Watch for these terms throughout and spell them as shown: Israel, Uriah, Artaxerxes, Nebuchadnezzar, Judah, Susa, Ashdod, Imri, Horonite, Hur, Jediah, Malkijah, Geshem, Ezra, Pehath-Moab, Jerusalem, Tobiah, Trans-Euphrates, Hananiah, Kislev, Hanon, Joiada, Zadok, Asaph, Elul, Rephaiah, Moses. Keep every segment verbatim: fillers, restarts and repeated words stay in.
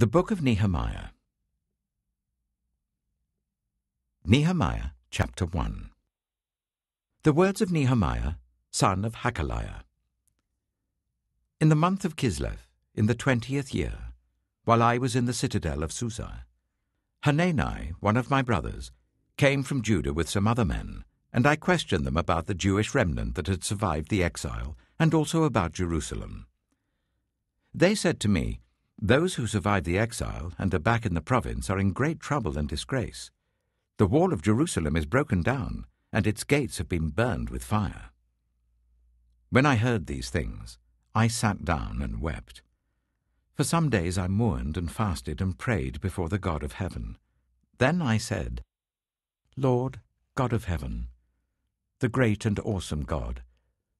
The Book of Nehemiah. Nehemiah, Chapter one. The words of Nehemiah, son of Hakaliah. In the month of Kislev, in the twentieth year, while I was in the citadel of Susa, Hanani, one of my brothers, came from Judah with some other men, and I questioned them about the Jewish remnant that had survived the exile, and also about Jerusalem. They said to me, "Those who survived the exile and are back in the province are in great trouble and disgrace. The wall of Jerusalem is broken down, and its gates have been burned with fire." When I heard these things, I sat down and wept. For some days I mourned and fasted and prayed before the God of heaven. Then I said, "Lord, God of heaven, the great and awesome God,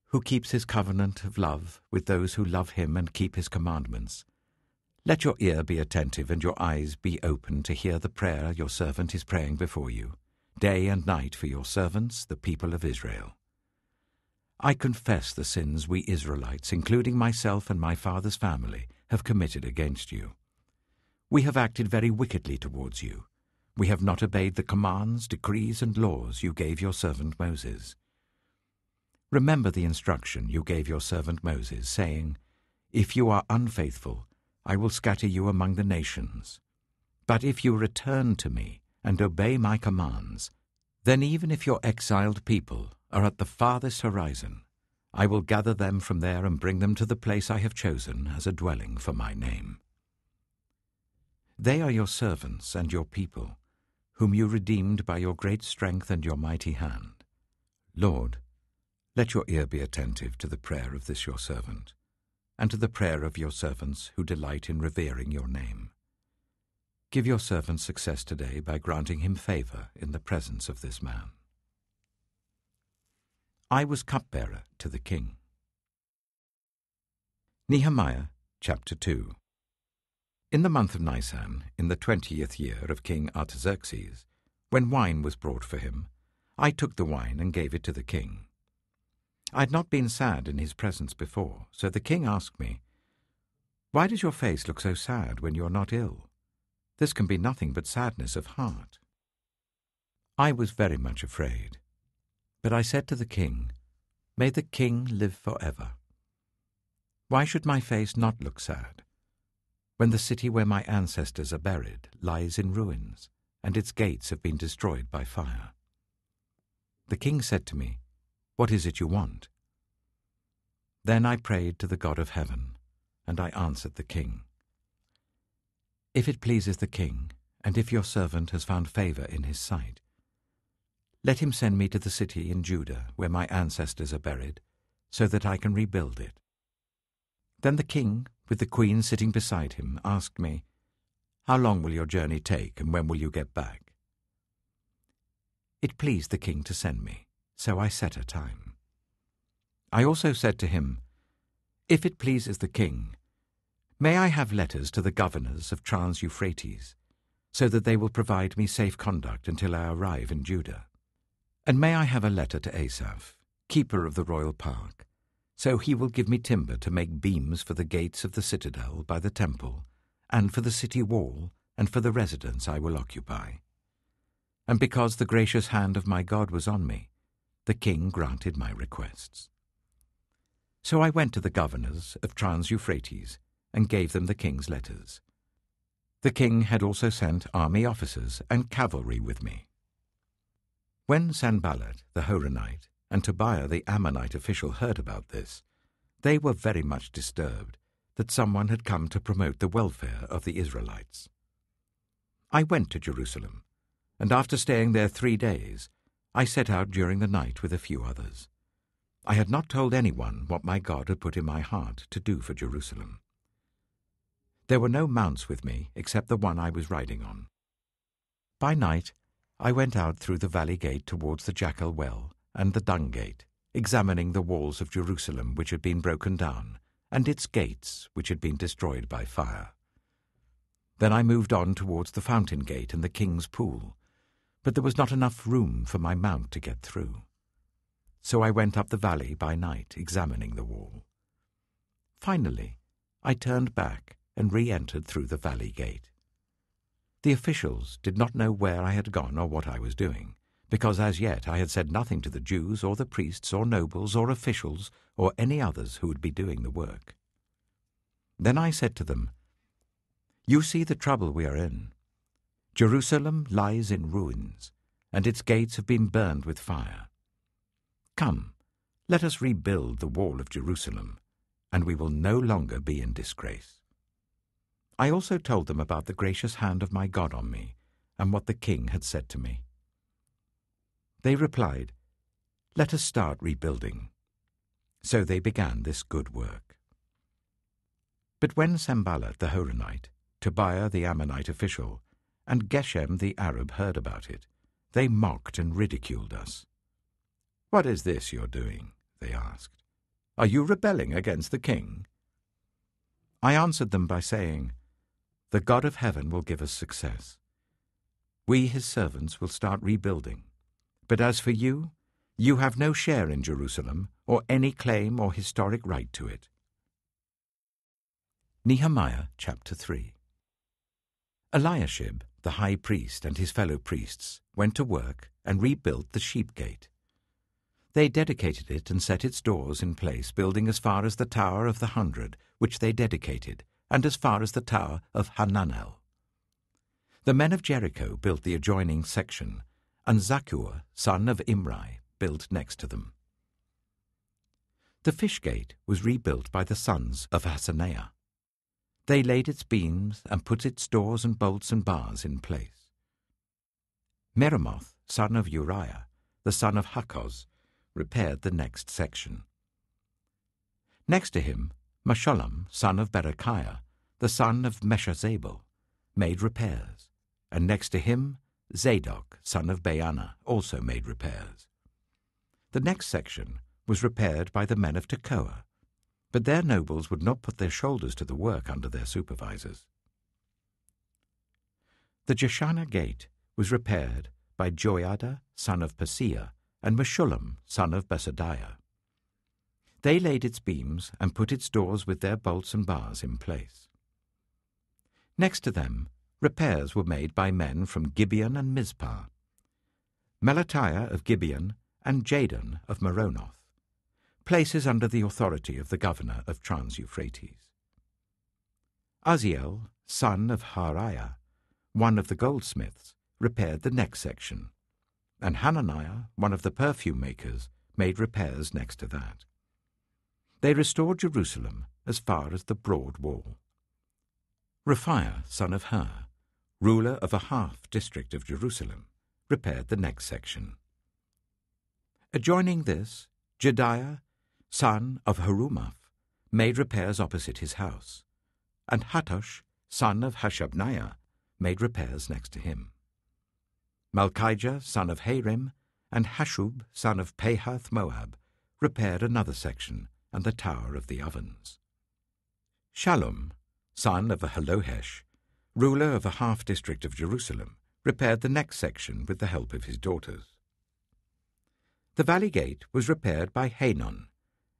who keeps his covenant of love with those who love him and keep his commandments, let your ear be attentive and your eyes be open to hear the prayer your servant is praying before you, day and night for your servants, the people of Israel. I confess the sins we Israelites, including myself and my father's family, have committed against you. We have acted very wickedly towards you. We have not obeyed the commands, decrees, and laws you gave your servant Moses. Remember the instruction you gave your servant Moses, saying, 'If you are unfaithful, I will scatter you among the nations. But if you return to me and obey my commands, then even if your exiled people are at the farthest horizon, I will gather them from there and bring them to the place I have chosen as a dwelling for my name.' They are your servants and your people, whom you redeemed by your great strength and your mighty hand. Lord, let your ear be attentive to the prayer of this your servant, and to the prayer of your servants who delight in revering your name. Give your servant success today by granting him favor in the presence of this man." I was cupbearer to the king. Nehemiah, Chapter two. In the month of Nisan, in the twentieth year of King Artaxerxes, when wine was brought for him, I took the wine and gave it to the king. I had not been sad in his presence before, so the king asked me, "Why does your face look so sad when you are not ill? This can be nothing but sadness of heart." I was very much afraid, but I said to the king, "May the king live forever. Why should my face not look sad, when the city where my ancestors are buried lies in ruins, and its gates have been destroyed by fire?" The king said to me, "What is it you want?" Then I prayed to the God of heaven, and I answered the king, "If it pleases the king, and if your servant has found favor in his sight, let him send me to the city in Judah where my ancestors are buried, so that I can rebuild it." Then the king, with the queen sitting beside him, asked me, "How long will your journey take, and when will you get back?" It pleased the king to send me, so I set a time. I also said to him, "If it pleases the king, may I have letters to the governors of Trans-Euphrates, so that they will provide me safe conduct until I arrive in Judah. And may I have a letter to Asaph, keeper of the royal park, so he will give me timber to make beams for the gates of the citadel by the temple, and for the city wall, and for the residence I will occupy." And because the gracious hand of my God was on me, the king granted my requests. So I went to the governors of Trans-Euphrates and gave them the king's letters. The king had also sent army officers and cavalry with me. When Sanballat the Horonite and Tobiah the Ammonite official heard about this, they were very much disturbed that someone had come to promote the welfare of the Israelites. I went to Jerusalem, and after staying there three days, I set out during the night with a few others. I had not told anyone what my God had put in my heart to do for Jerusalem. There were no mounts with me except the one I was riding on. By night, I went out through the valley gate towards the Jackal Well and the Dung Gate, examining the walls of Jerusalem which had been broken down, and its gates which had been destroyed by fire. Then I moved on towards the Fountain Gate and the King's Pool, but there was not enough room for my mount to get through. So I went up the valley by night, examining the wall. Finally, I turned back and re-entered through the valley gate. The officials did not know where I had gone or what I was doing, because as yet I had said nothing to the Jews or the priests or nobles or officials or any others who would be doing the work. Then I said to them, "You see the trouble we are in. Jerusalem lies in ruins, and its gates have been burned with fire. Come, let us rebuild the wall of Jerusalem, and we will no longer be in disgrace." I also told them about the gracious hand of my God on me, and what the king had said to me. They replied, "Let us start rebuilding." So they began this good work. But when Sanballat the Horonite, Tobiah the Ammonite official, and Geshem the Arab heard about it, they mocked and ridiculed us. "What is this you're doing?" they asked. "Are you rebelling against the king?" I answered them by saying, "The God of heaven will give us success. We, his servants, will start rebuilding. But as for you, you have no share in Jerusalem or any claim or historic right to it." Nehemiah chapter three. Eliashib, the high priest, and his fellow priests went to work and rebuilt the sheep gate. They dedicated it and set its doors in place, building as far as the Tower of the Hundred, which they dedicated, and as far as the Tower of Hananel. The men of Jericho built the adjoining section, and Zakur, son of Imri, built next to them. The fish gate was rebuilt by the sons of Hananiah. They laid its beams and put its doors and bolts and bars in place. Meremoth, son of Uriah, the son of Hakoz, repaired the next section. Next to him, Meshullam, son of Berechiah, the son of Meshazabel, made repairs, and next to him, Zadok, son of Baana, also made repairs. The next section was repaired by the men of Tekoa, but their nobles would not put their shoulders to the work under their supervisors. The Jeshana gate was repaired by Joiada, son of Paseah, and Meshullam, son of Besadiah. They laid its beams and put its doors with their bolts and bars in place. Next to them, repairs were made by men from Gibeon and Mizpah, Malkijah of Gibeon and Jediah of Meremoth, places under the authority of the governor of Trans-Euphrates. Aziel, son of Hariah, one of the goldsmiths, repaired the next section, and Hananiah, one of the perfume makers, made repairs next to that. They restored Jerusalem as far as the broad wall. Rephaiah, son of Hur, ruler of a half-district of Jerusalem, repaired the next section. Adjoining this, Jediah, son of Harumaph, made repairs opposite his house, and Hattush, son of Hashabniah, made repairs next to him. Malkijah, son of Harim, and Hashub, son of Pahath Moab, repaired another section and the Tower of the Ovens. Shallum, son of Ahalohesh, ruler of a half-district of Jerusalem, repaired the next section with the help of his daughters. The valley gate was repaired by Hanon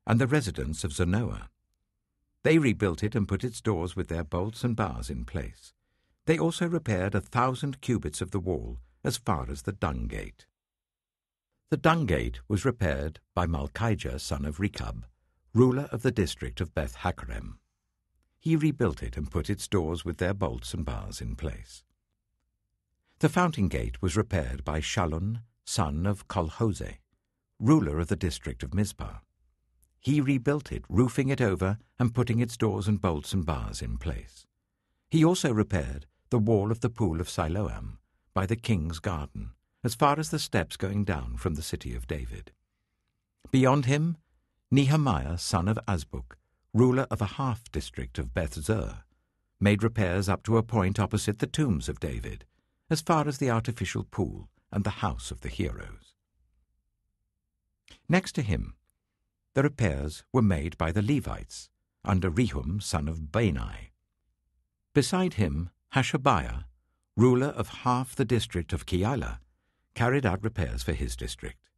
and the residents of Zanoah. They rebuilt it and put its doors with their bolts and bars in place. They also repaired a thousand cubits of the wall as far as the Dung Gate. The Dung Gate was repaired by Malkijah, son of Rechab, ruler of the district of Beth Hakerem. He rebuilt it and put its doors with their bolts and bars in place. The Fountain Gate was repaired by Shallun, son of Kolhose, ruler of the district of Mizpah. He rebuilt it, roofing it over and putting its doors and bolts and bars in place. He also repaired the wall of the pool of Siloam, by the king's garden, as far as the steps going down from the city of David. Beyond him, Nehemiah, son of Azbuk, ruler of a half-district of Beth-Zur, made repairs up to a point opposite the tombs of David, as far as the artificial pool and the house of the heroes. Next to him, the repairs were made by the Levites, under Rehum, son of Bani. Beside him, Hashabiah, ruler of half the district of Keilah, carried out repairs for his district.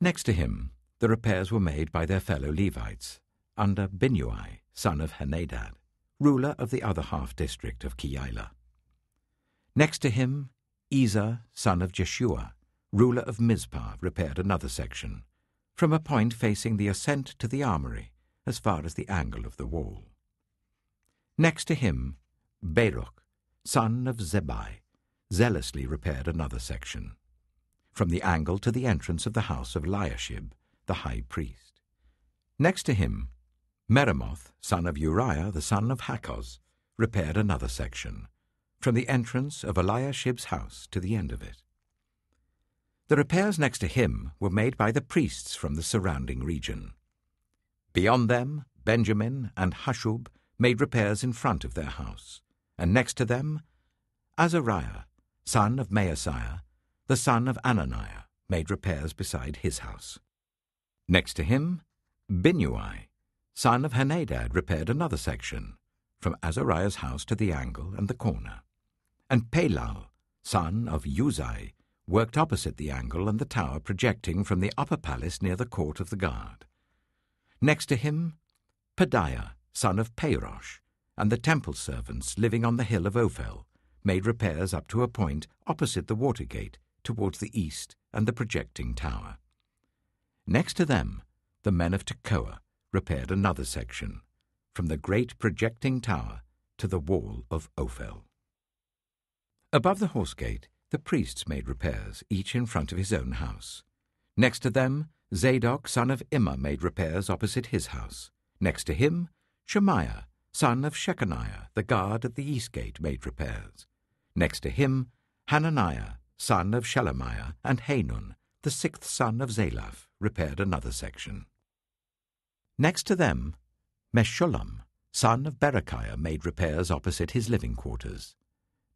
Next to him, the repairs were made by their fellow Levites, under Binui, son of Henadad, ruler of the other half-district of Keilah. Next to him, Ezer, son of Jeshua, ruler of Mizpah, repaired another section, from a point facing the ascent to the armory, as far as the angle of the wall. Next to him, Baruch, son of Zebai, zealously repaired another section, from the angle to the entrance of the house of Eliashib, the high priest. Next to him, Meremoth, son of Uriah, the son of Hakoz, repaired another section, from the entrance of Eliashib's house to the end of it. The repairs next to him were made by the priests from the surrounding region. Beyond them, Benjamin and Hashub made repairs in front of their house, and next to them, Azariah, son of Maaseiah, the son of Hananiah, made repairs beside his house. Next to him, Binui, son of Henadad, repaired another section, from Azariah's house to the angle and the corner, and Pelal, son of Uzai, worked opposite the angle and the tower projecting from the upper palace near the court of the guard. Next to him, Pedaiah, son of Perosh, and the temple servants living on the hill of Ophel, made repairs up to a point opposite the water gate towards the east and the projecting tower. Next to them, the men of Tekoa repaired another section, from the great projecting tower to the wall of Ophel. Above the horse gate, the priests made repairs, each in front of his own house. Next to them, Zadok, son of Immer, made repairs opposite his house. Next to him, Shemaiah, son of Shechaniah, the guard at the east gate, made repairs. Next to him, Hananiah, son of Shelemiah, and Hanun, the sixth son of Zalaph, repaired another section. Next to them, Meshullam, son of Berechiah, made repairs opposite his living quarters.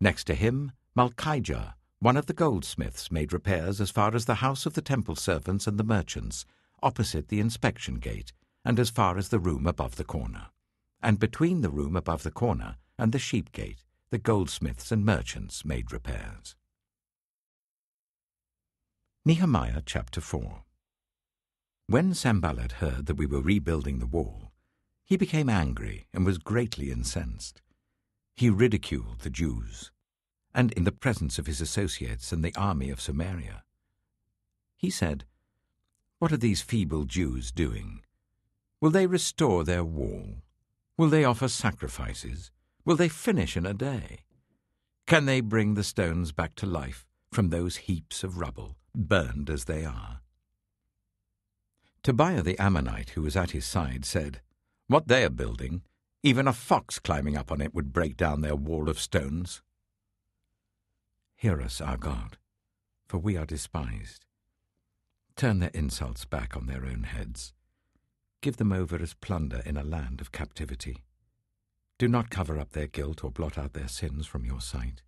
Next to him, Malkijah, one of the goldsmiths, made repairs as far as the house of the temple servants and the merchants, opposite the inspection gate, and as far as the room above the corner. And between the room above the corner and the sheep gate, the goldsmiths and merchants made repairs. Nehemiah chapter four. When Sanballat heard that we were rebuilding the wall, he became angry and was greatly incensed. He ridiculed the Jews, and in the presence of his associates and the army of Samaria. He said, "What are these feeble Jews doing? Will they restore their wall? Will they offer sacrifices? Will they finish in a day? Can they bring the stones back to life from those heaps of rubble, burned as they are?" Tobiah the Ammonite, who was at his side, said, "What they are building, even a fox climbing up on it would break down their wall of stones." Hear us, our God, for we are despised. Turn their insults back on their own heads. Give them over as plunder in a land of captivity. Do not cover up their guilt or blot out their sins from your sight,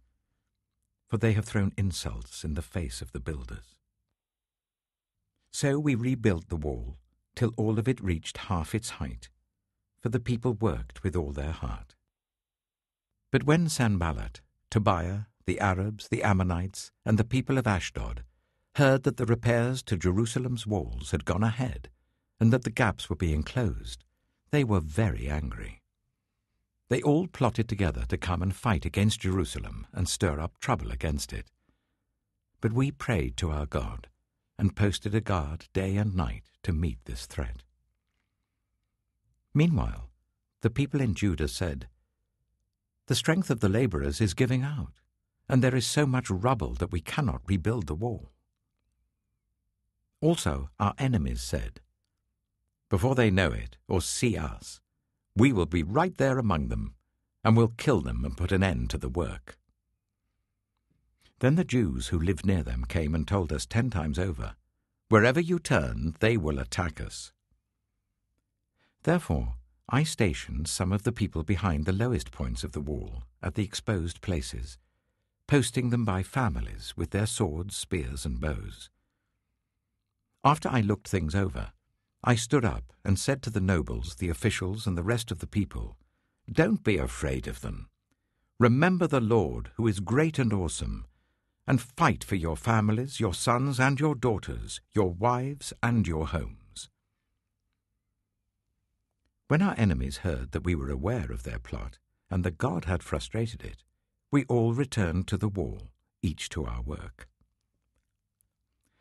for they have thrown insults in the face of the builders. So we rebuilt the wall, till all of it reached half its height, for the people worked with all their heart. But when Sanballat, Tobiah, the Arabs, the Ammonites, and the people of Ashdod heard that the repairs to Jerusalem's walls had gone ahead, and that the gaps were being closed, they were very angry. They all plotted together to come and fight against Jerusalem and stir up trouble against it. But we prayed to our God and posted a guard day and night to meet this threat. Meanwhile, the people in Judah said, "The strength of the laborers is giving out, and there is so much rubble that we cannot rebuild the wall." Also, our enemies said, "Before they know it or see us, we will be right there among them, and will kill them and put an end to the work." Then the Jews who lived near them came and told us ten times over, "Wherever you turn, they will attack us." Therefore, I stationed some of the people behind the lowest points of the wall at the exposed places, posting them by families with their swords, spears, and bows. After I looked things over, I stood up and said to the nobles, the officials, and the rest of the people, "Don't be afraid of them. Remember the Lord, who is great and awesome, and fight for your families, your sons and your daughters, your wives and your homes." When our enemies heard that we were aware of their plot and that God had frustrated it, we all returned to the wall, each to our work.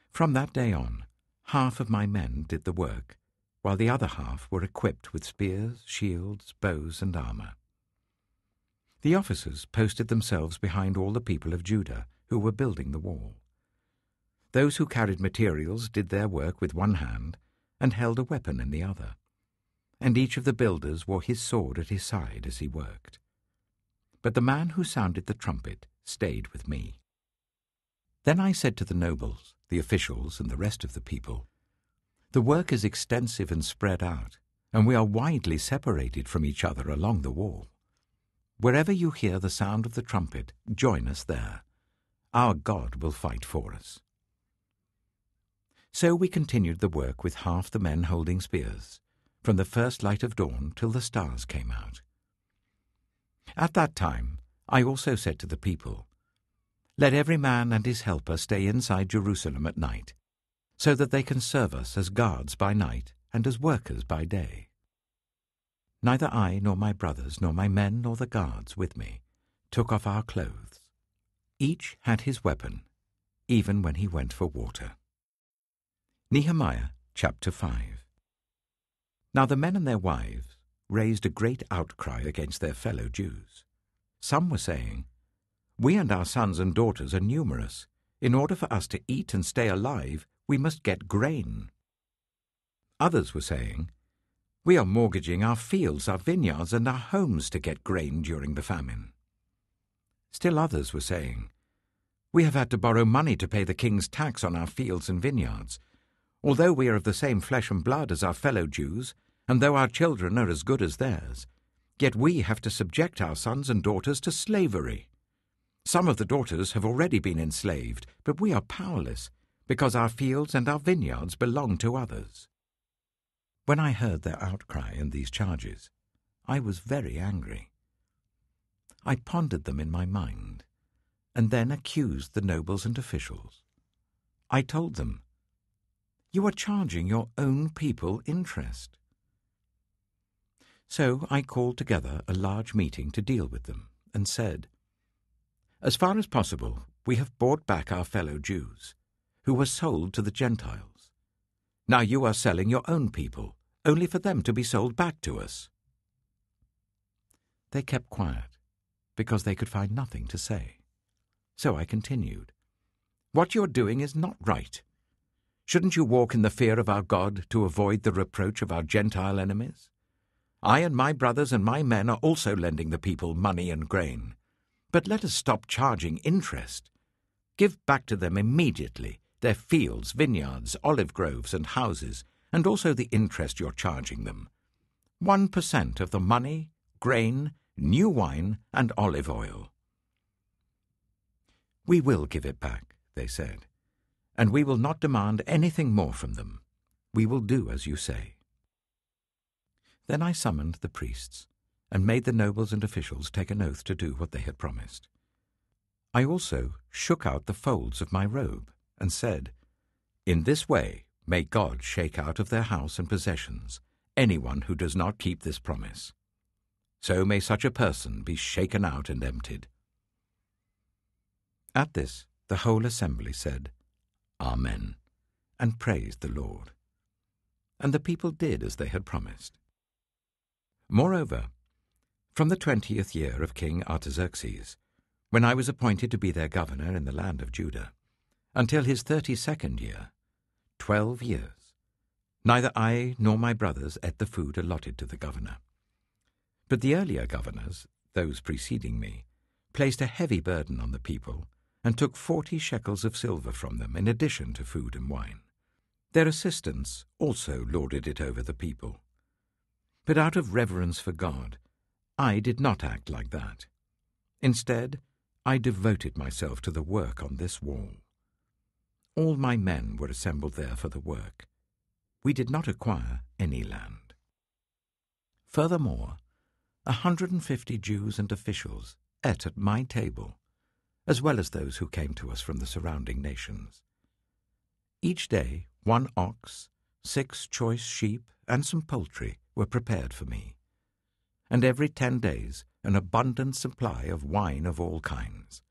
From that day on, half of my men did the work, while the other half were equipped with spears, shields, bows, and armor. The officers posted themselves behind all the people of Judah who were building the wall. Those who carried materials did their work with one hand and held a weapon in the other, and each of the builders wore his sword at his side as he worked. But the man who sounded the trumpet stayed with me. Then I said to the nobles, the officials, and the rest of the people, "The work is extensive and spread out, and we are widely separated from each other along the wall. Wherever you hear the sound of the trumpet, join us there. Our God will fight for us." So we continued the work with half the men holding spears, from the first light of dawn till the stars came out. At that time I also said to the people, "Let every man and his helper stay inside Jerusalem at night, so that they can serve us as guards by night and as workers by day." Neither I nor my brothers nor my men nor the guards with me took off our clothes. Each had his weapon, even when he went for water. Nehemiah chapter five. Now the men and their wives raised a great outcry against their fellow Jews. Some were saying, "We and our sons and daughters are numerous. In order for us to eat and stay alive, we must get grain." Others were saying, "We are mortgaging our fields, our vineyards, and our homes to get grain during the famine." Still others were saying, "We have had to borrow money to pay the king's tax on our fields and vineyards. Although we are of the same flesh and blood as our fellow Jews, and though our children are as good as theirs, yet we have to subject our sons and daughters to slavery. Some of the daughters have already been enslaved, but we are powerless, because our fields and our vineyards belong to others." When I heard their outcry and these charges, I was very angry. I pondered them in my mind, and then accused the nobles and officials. I told them, "You are charging your own people interest." So I called together a large meeting to deal with them, and said, "As far as possible, we have bought back our fellow Jews, who were sold to the Gentiles. Now you are selling your own people, only for them to be sold back to us." They kept quiet, because they could find nothing to say. So I continued, "What you're doing is not right. Shouldn't you walk in the fear of our God to avoid the reproach of our Gentile enemies? I and my brothers and my men are also lending the people money and grain. But let us stop charging interest. Give back to them immediately their fields, vineyards, olive groves, and houses, and also the interest you're charging them. One percent of the money, grain, new wine, and olive oil." "We will give it back," they said, "and we will not demand anything more from them. We will do as you say." Then I summoned the priests, and made the nobles and officials take an oath to do what they had promised. I also shook out the folds of my robe, and said, "In this way may God shake out of their house and possessions anyone who does not keep this promise. So may such a person be shaken out and emptied." At this the whole assembly said, "Amen," and praised the Lord. And the people did as they had promised. Moreover, from the twentieth year of King Artaxerxes, when I was appointed to be their governor in the land of Judah, until his thirty-second year, twelve years, neither I nor my brothers ate the food allotted to the governor. But the earlier governors, those preceding me, placed a heavy burden on the people and took forty shekels of silver from them in addition to food and wine. Their assistants also lorded it over the people. But out of reverence for God, I did not act like that. Instead, I devoted myself to the work on this wall. All my men were assembled there for the work. We did not acquire any land. Furthermore, a hundred and fifty Jews and officials ate at my table, as well as those who came to us from the surrounding nations. Each day, one ox, six choice sheep, and some poultry were prepared for me, and every ten days an abundant supply of wine of all kinds.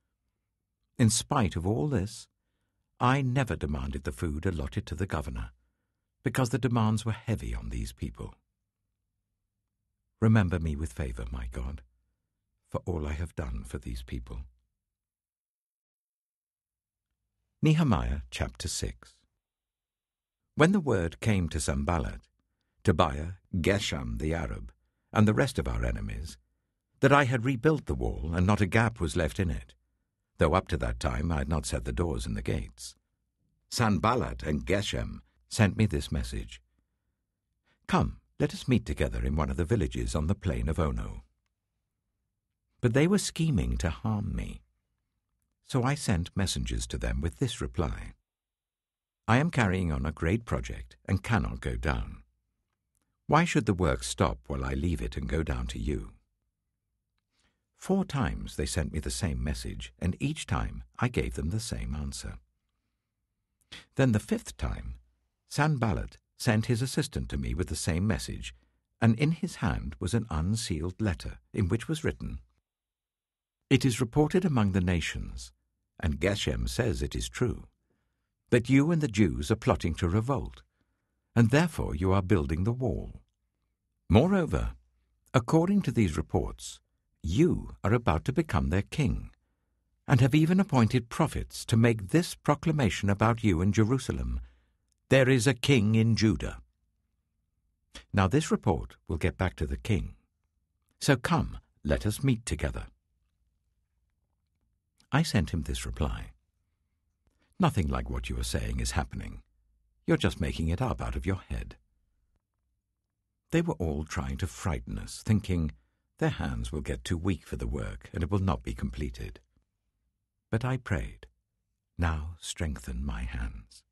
In spite of all this, I never demanded the food allotted to the governor, because the demands were heavy on these people. Remember me with favor, my God, for all I have done for these people. Nehemiah chapter six. When the word came to Sanballat, Tobiah, Geshem the Arab, and the rest of our enemies, that I had rebuilt the wall and not a gap was left in it, though up to that time I had not set the doors and the gates, Sanballat and Geshem sent me this message: "Come, let us meet together in one of the villages on the plain of Ono." But they were scheming to harm me. So I sent messengers to them with this reply: "I am carrying on a great project and cannot go down. Why should the work stop while I leave it and go down to you?" Four times they sent me the same message, and each time I gave them the same answer. Then the fifth time, Sanballat sent his assistant to me with the same message, and in his hand was an unsealed letter in which was written, "It is reported among the nations, and Geshem says it is true, that you and the Jews are plotting to revolt, and therefore you are building the wall. Moreover, according to these reports, you are about to become their king, and have even appointed prophets to make this proclamation about you in Jerusalem: There is a king in Judah. Now this report will get back to the king. So come, let us meet together." I sent him this reply: "Nothing like what you are saying is happening. You're just making it up out of your head." They were all trying to frighten us, thinking their hands will get too weak for the work and it will not be completed. But I prayed, "Now strengthen my hands."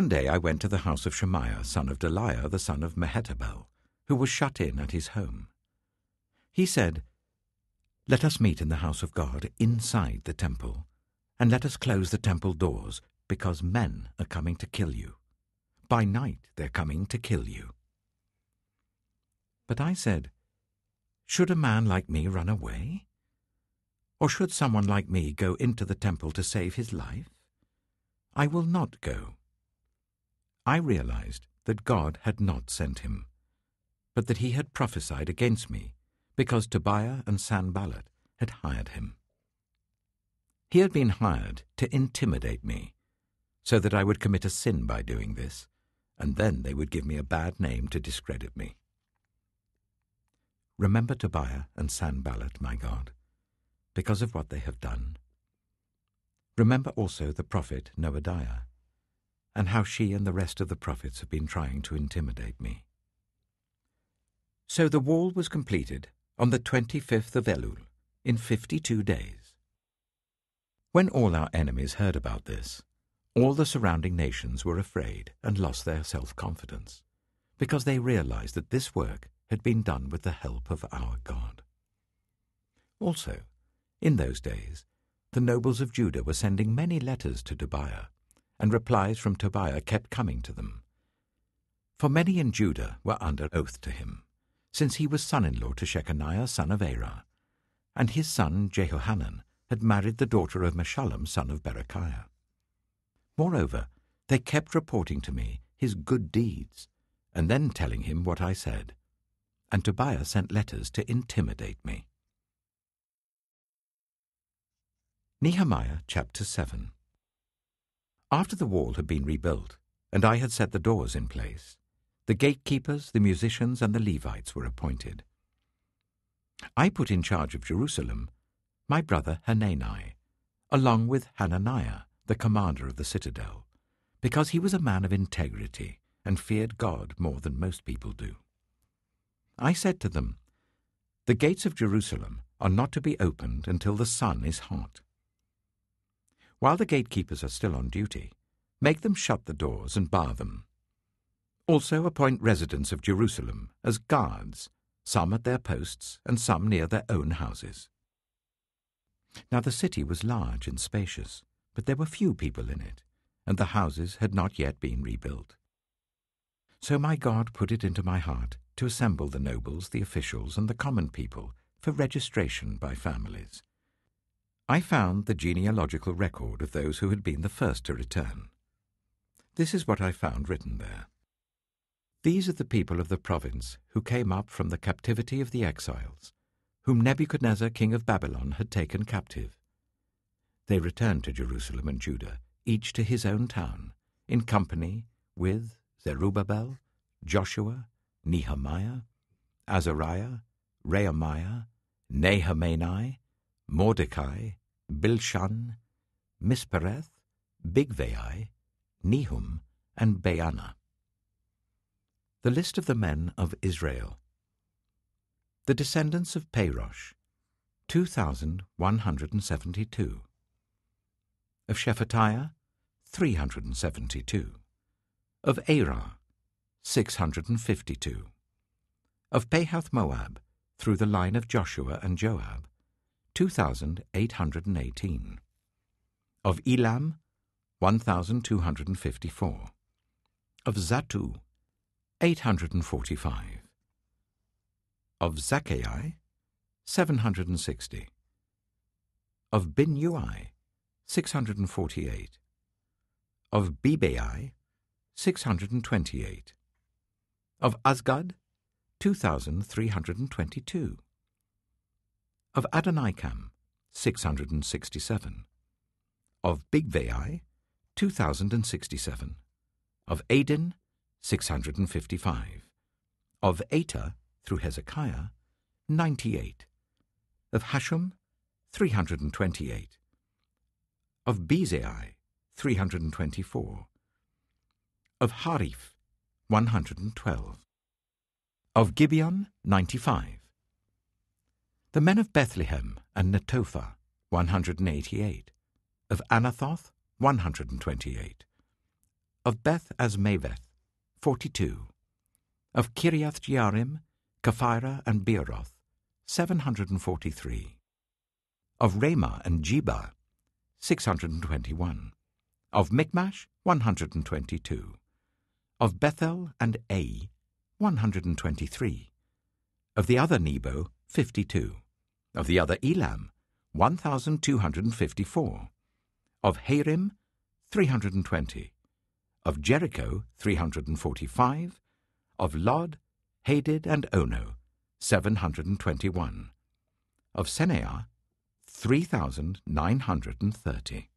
One day I went to the house of Shemaiah, son of Deliah, the son of Mehetabel, who was shut in at his home. He said, "Let us meet in the house of God inside the temple, and let us close the temple doors, because men are coming to kill you. By night they're coming to kill you." But I said, "Should a man like me run away? Or should someone like me go into the temple to save his life? I will not go." I realized that God had not sent him, but that he had prophesied against me because Tobiah and Sanballat had hired him. He had been hired to intimidate me, so that I would commit a sin by doing this, and then they would give me a bad name to discredit me. Remember Tobiah and Sanballat, my God, because of what they have done. Remember also the prophet Noadiah, and how she and the rest of the prophets have been trying to intimidate me. So the wall was completed on the twenty-fifth of Elul, in fifty-two days. When all our enemies heard about this, all the surrounding nations were afraid and lost their self-confidence, because they realized that this work had been done with the help of our God. Also, in those days, the nobles of Judah were sending many letters to Tobiah, and replies from Tobiah kept coming to them. For many in Judah were under oath to him, since he was son-in-law to Shechaniah son of Arah, and his son Jehohanan had married the daughter of Meshullam son of Berechiah. Moreover, they kept reporting to me his good deeds, and then telling him what I said, and Tobiah sent letters to intimidate me. Nehemiah chapter seven. After the wall had been rebuilt, and I had set the doors in place, the gatekeepers, the musicians, and the Levites were appointed. I put in charge of Jerusalem my brother Hanani, along with Hananiah, the commander of the citadel, because he was a man of integrity and feared God more than most people do. I said to them, "The gates of Jerusalem are not to be opened until the sun is hot. While the gatekeepers are still on duty, make them shut the doors and bar them. Also appoint residents of Jerusalem as guards, some at their posts and some near their own houses." Now the city was large and spacious, but there were few people in it, and the houses had not yet been rebuilt. So my God put it into my heart to assemble the nobles, the officials, and the common people for registration by families. I found the genealogical record of those who had been the first to return. This is what I found written there. These are the people of the province who came up from the captivity of the exiles, whom Nebuchadnezzar, king of Babylon, had taken captive. They returned to Jerusalem and Judah, each to his own town, in company with Zerubbabel, Joshua, Nehemiah, Azariah, Rehumiah, Nehemani, Mordecai, Bilshan, Mispereth, Bigvai, Nehum, and Baana. The list of the men of Israel. The descendants of Perosh, two thousand one hundred seventy-two. Of Shephatiah, three hundred seventy-two. Of Arah, six hundred fifty-two. Of Pahath-Moab, through the line of Joshua and Joab, two thousand eight hundred eighteen. Of Elam, one thousand two hundred fifty-four. Of Zatu, eight hundred forty-five. Of Zakai, seven hundred sixty. Of Binui, six hundred forty-eight. Of Bibai, six hundred twenty-eight. Of Azgad, two thousand three hundred twenty-two. Of Adonikam, six hundred sixty-seven. Of Bigvai, two thousand sixty-seven. Of Adin, six hundred fifty-five. Of Ata, through Hezekiah, ninety-eight. Of Hashum, three hundred twenty-eight. Of Bezai, three hundred twenty-four. Of Harif, one hundred twelve. Of Gibeon, ninety-five. The men of Bethlehem and Netophah, one hundred eighty-eight. Of Anathoth, one hundred twenty-eight. Of Beth Asmaveth, forty-two. Of Kiriath Jearim, Kephira, and Beeroth, seven hundred forty-three. Of Ramah and Jebah, six hundred twenty-one. Of Michmash, one hundred twenty-two. Of Bethel and Ai, one hundred twenty-three. Of the other Nebo, fifty-two. Of the other Elam, one thousand two hundred fifty-four. Of Harim, three hundred twenty. Of Jericho, three hundred forty-five. Of Lod, Hadid, and Ono, seven hundred twenty-one. Of Seneah, three thousand nine hundred thirty.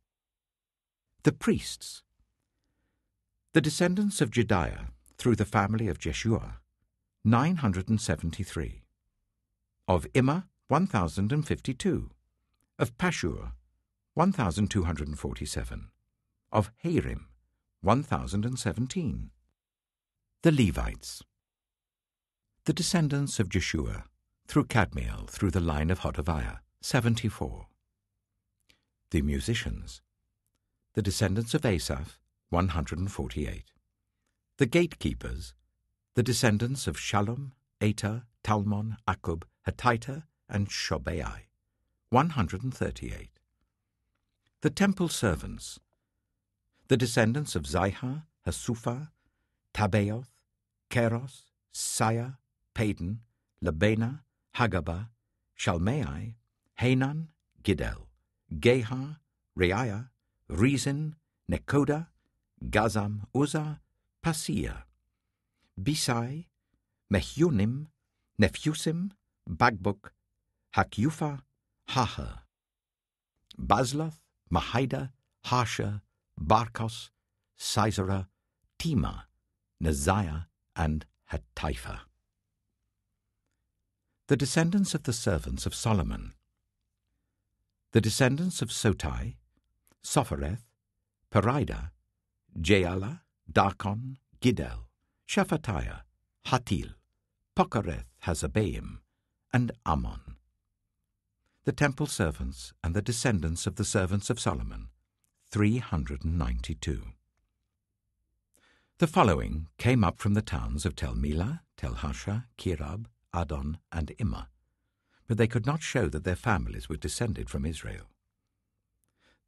The priests. The descendants of Jediah, through the family of Jeshua, nine hundred seventy-three. Of Immer, one thousand fifty-two. Of Pashur, one thousand two hundred forty-seven. Of Harim, one thousand seventeen. The Levites. The descendants of Jeshua, through Kadmiel, through the line of Hodaviah, seventy-four. The musicians. The descendants of Asaph, one hundred forty-eight. The gatekeepers. The descendants of Shallum, Ater, Talmon, Akub, Hatita, and Shobai, one hundred thirty-eight. The temple servants. The descendants of Zihah, Hasufa, Tabaoth, Keros, Saya, Padan, Labena, Hagaba, Shalmai, Hanan, Gidel, Gehar, Reiah, Rezin, Nekoda, Gazam, Uzzah, Pasea, Bisai, Mehionim, Nephusim, Bagbuk, Hakufa, Haher, Basloth, Mahida, Harsha, Barkos, Sisera, Tema, Neziah, and Hatipha. The descendants of the servants of Solomon. The descendants of Sotai, Sophereth, Perida, Jaalah, Darkon, Gidel, Shephatiah, Hatil, Pochereth Hazabaim, and Ammon. The temple servants and the descendants of the servants of Solomon, three hundred ninety-two. The following came up from the towns of Tel-Melah, Tel-Harsha, Kirab, Adon, and Immer, but they could not show that their families were descended from Israel.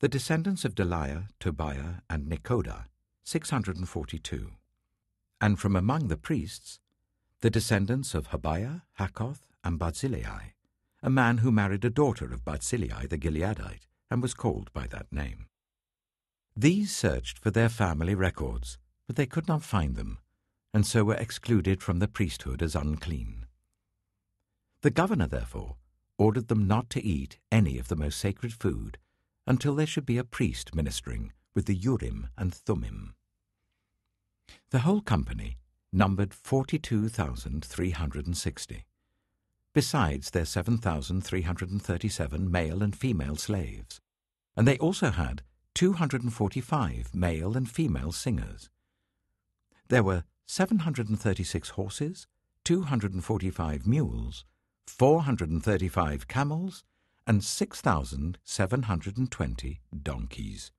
The descendants of Deliah, Tobiah, and Nekoda, six hundred forty-two. and from among the priests, the descendants of Habiah, Hakoth, and Barzillai, a man who married a daughter of Barzillai the Gileadite and was called by that name. These searched for their family records, but they could not find them, and so were excluded from the priesthood as unclean. The governor, therefore, ordered them not to eat any of the most sacred food until there should be a priest ministering with the Urim and Thummim. The whole company numbered forty-two thousand three hundred sixty, besides their seven thousand three hundred thirty-seven male and female slaves, and they also had two hundred forty-five male and female singers. There were seven hundred thirty-six horses, two hundred forty-five mules, four hundred thirty-five camels, and six thousand seven hundred twenty donkeys.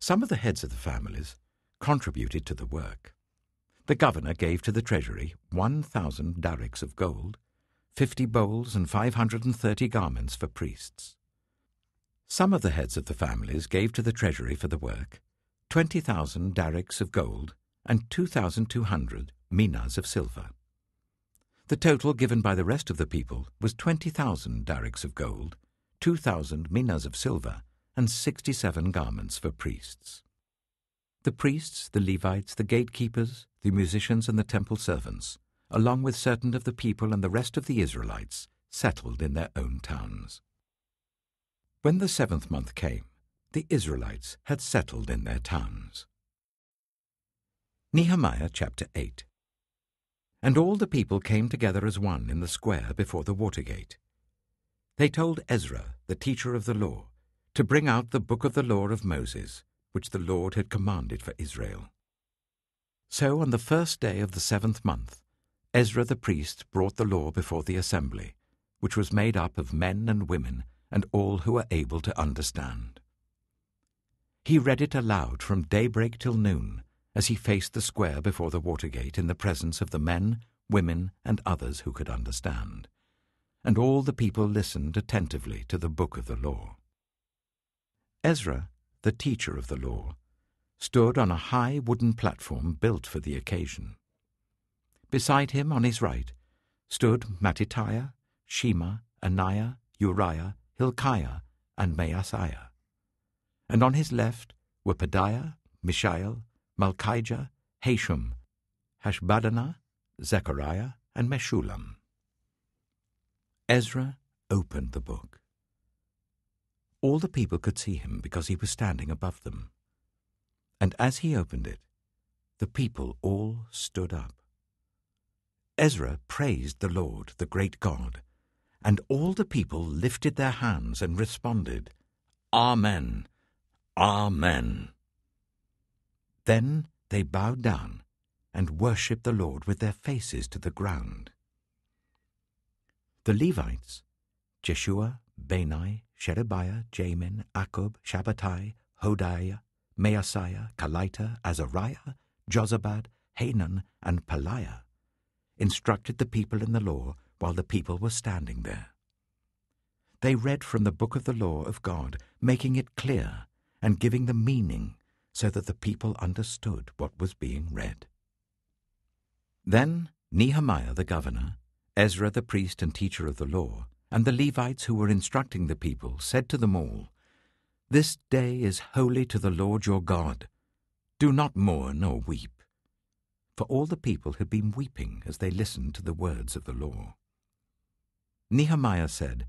Some of the heads of the families contributed to the work. The governor gave to the treasury one thousand darics of gold, fifty bowls, and five hundred thirty garments for priests. Some of the heads of the families gave to the treasury for the work twenty thousand darics of gold and two thousand two hundred minas of silver. The total given by the rest of the people was twenty thousand darics of gold, two thousand minas of silver, and sixty-seven garments for priests. The priests, the Levites, the gatekeepers, the musicians, and the temple servants, along with certain of the people and the rest of the Israelites, settled in their own towns. When the seventh month came, the Israelites had settled in their towns. Nehemiah chapter eight. And all the people came together as one in the square before the water gate. They told Ezra, the teacher of the law, to bring out the book of the law of Moses, which the Lord had commanded for Israel. So on the first day of the seventh month, Ezra the priest brought the law before the assembly, which was made up of men and women and all who were able to understand. He read it aloud from daybreak till noon, as he faced the square before the water gate in the presence of the men, women, and others who could understand. And all the people listened attentively to the book of the law. Ezra, the teacher of the law, stood on a high wooden platform built for the occasion. Beside him, on his right, stood Mattitiah, Shema, Ananiah, Uriah, Hilkiah, and Maaseiah. And on his left were Pedaiah, Mishael, Malkijah, Hashum, Hashbadana, Zechariah, and Meshullam. Ezra opened the book. All the people could see him because he was standing above them. And as he opened it, the people all stood up. Ezra praised the Lord, the great God, and all the people lifted their hands and responded, "Amen, Amen." Then they bowed down and worshipped the Lord with their faces to the ground. The Levites, Jeshua, Benai, Sherebiah, Jamin, Akub, Shabbatai, Hodiah, Maaseiah, Kalita, Azariah, Jozabad, Hanan, and Peliah, instructed the people in the law while the people were standing there. They read from the book of the law of God, making it clear and giving the meaning so that the people understood what was being read. Then Nehemiah the governor, Ezra the priest and teacher of the law, and the Levites who were instructing the people said to them all, "This day is holy to the Lord your God. Do not mourn or weep." For all the people had been weeping as they listened to the words of the law. Nehemiah said,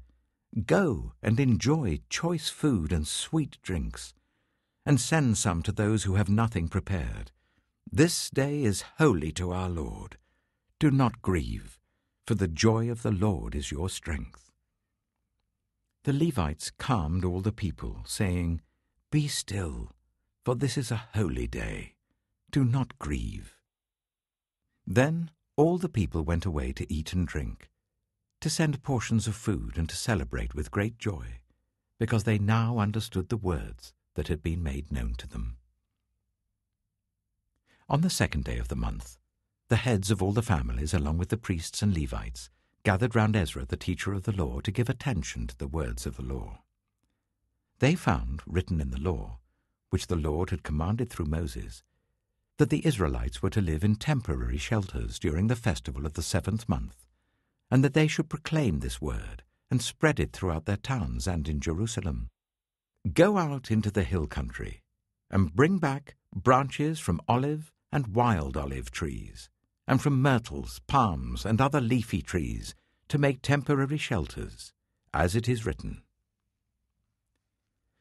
"Go and enjoy choice food and sweet drinks, and send some to those who have nothing prepared. This day is holy to our Lord. Do not grieve, for the joy of the Lord is your strength." The Levites calmed all the people, saying, "Be still, for this is a holy day. Do not grieve." Then all the people went away to eat and drink, to send portions of food and to celebrate with great joy, because they now understood the words that had been made known to them. On the second day of the month, the heads of all the families, along with the priests and Levites, gathered round Ezra, the teacher of the law, to give attention to the words of the law. They found, written in the law, which the Lord had commanded through Moses, that the Israelites were to live in temporary shelters during the festival of the seventh month, and that they should proclaim this word and spread it throughout their towns and in Jerusalem. Go out into the hill country and bring back branches from olive and wild olive trees, and from myrtles, palms, and other leafy trees, to make temporary shelters, as it is written.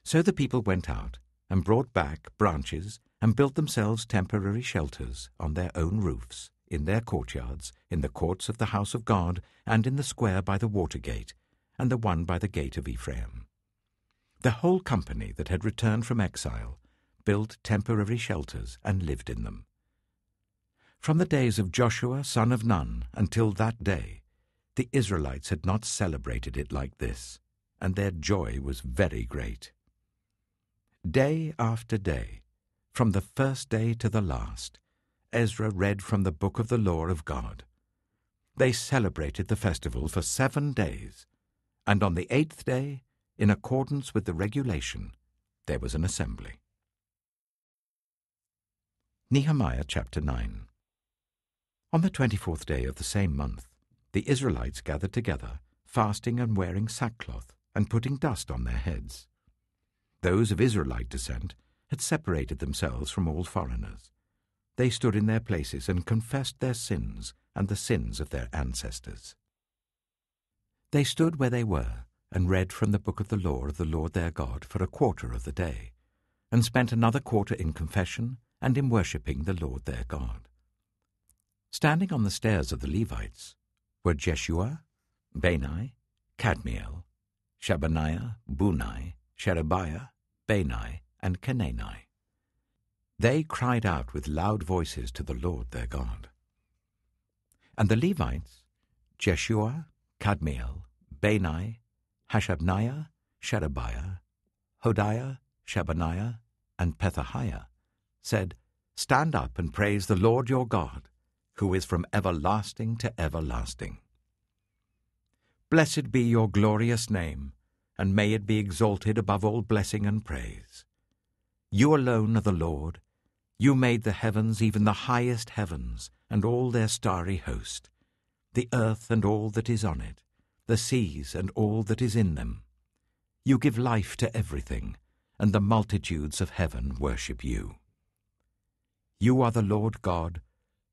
So the people went out and brought back branches and built themselves temporary shelters on their own roofs, in their courtyards, in the courts of the house of God, and in the square by the water gate, and the one by the gate of Ephraim. The whole company that had returned from exile built temporary shelters and lived in them. From the days of Joshua son of Nun until that day, the Israelites had not celebrated it like this, and their joy was very great. Day after day, from the first day to the last, Ezra read from the book of the law of God. They celebrated the festival for seven days, and on the eighth day, in accordance with the regulation, there was an assembly. Nehemiah chapter nine. On the twenty-fourth day of the same month, the Israelites gathered together, fasting and wearing sackcloth and putting dust on their heads. Those of Israelite descent had separated themselves from all foreigners. They stood in their places and confessed their sins and the sins of their ancestors. They stood where they were and read from the book of the law of the Lord their God for a quarter of the day, and spent another quarter in confession and in worshipping the Lord their God. Standing on the stairs of the Levites were Jeshua, Benai, Kadmiel, Shabaniah, Bunai, Sherebiah, Benai, and Kenani. They cried out with loud voices to the Lord their God. And the Levites, Jeshua, Kadmiel, Benai, Hashabniah, Sherebiah, Hodiah, Shabaniah, and Pethahiah, said, "Stand up and praise the Lord your God, who is from everlasting to everlasting. Blessed be your glorious name, and may it be exalted above all blessing and praise. You alone are the Lord. You made the heavens, even the highest heavens, and all their starry host, the earth and all that is on it, the seas and all that is in them. You give life to everything, and the multitudes of heaven worship you. You are the Lord God,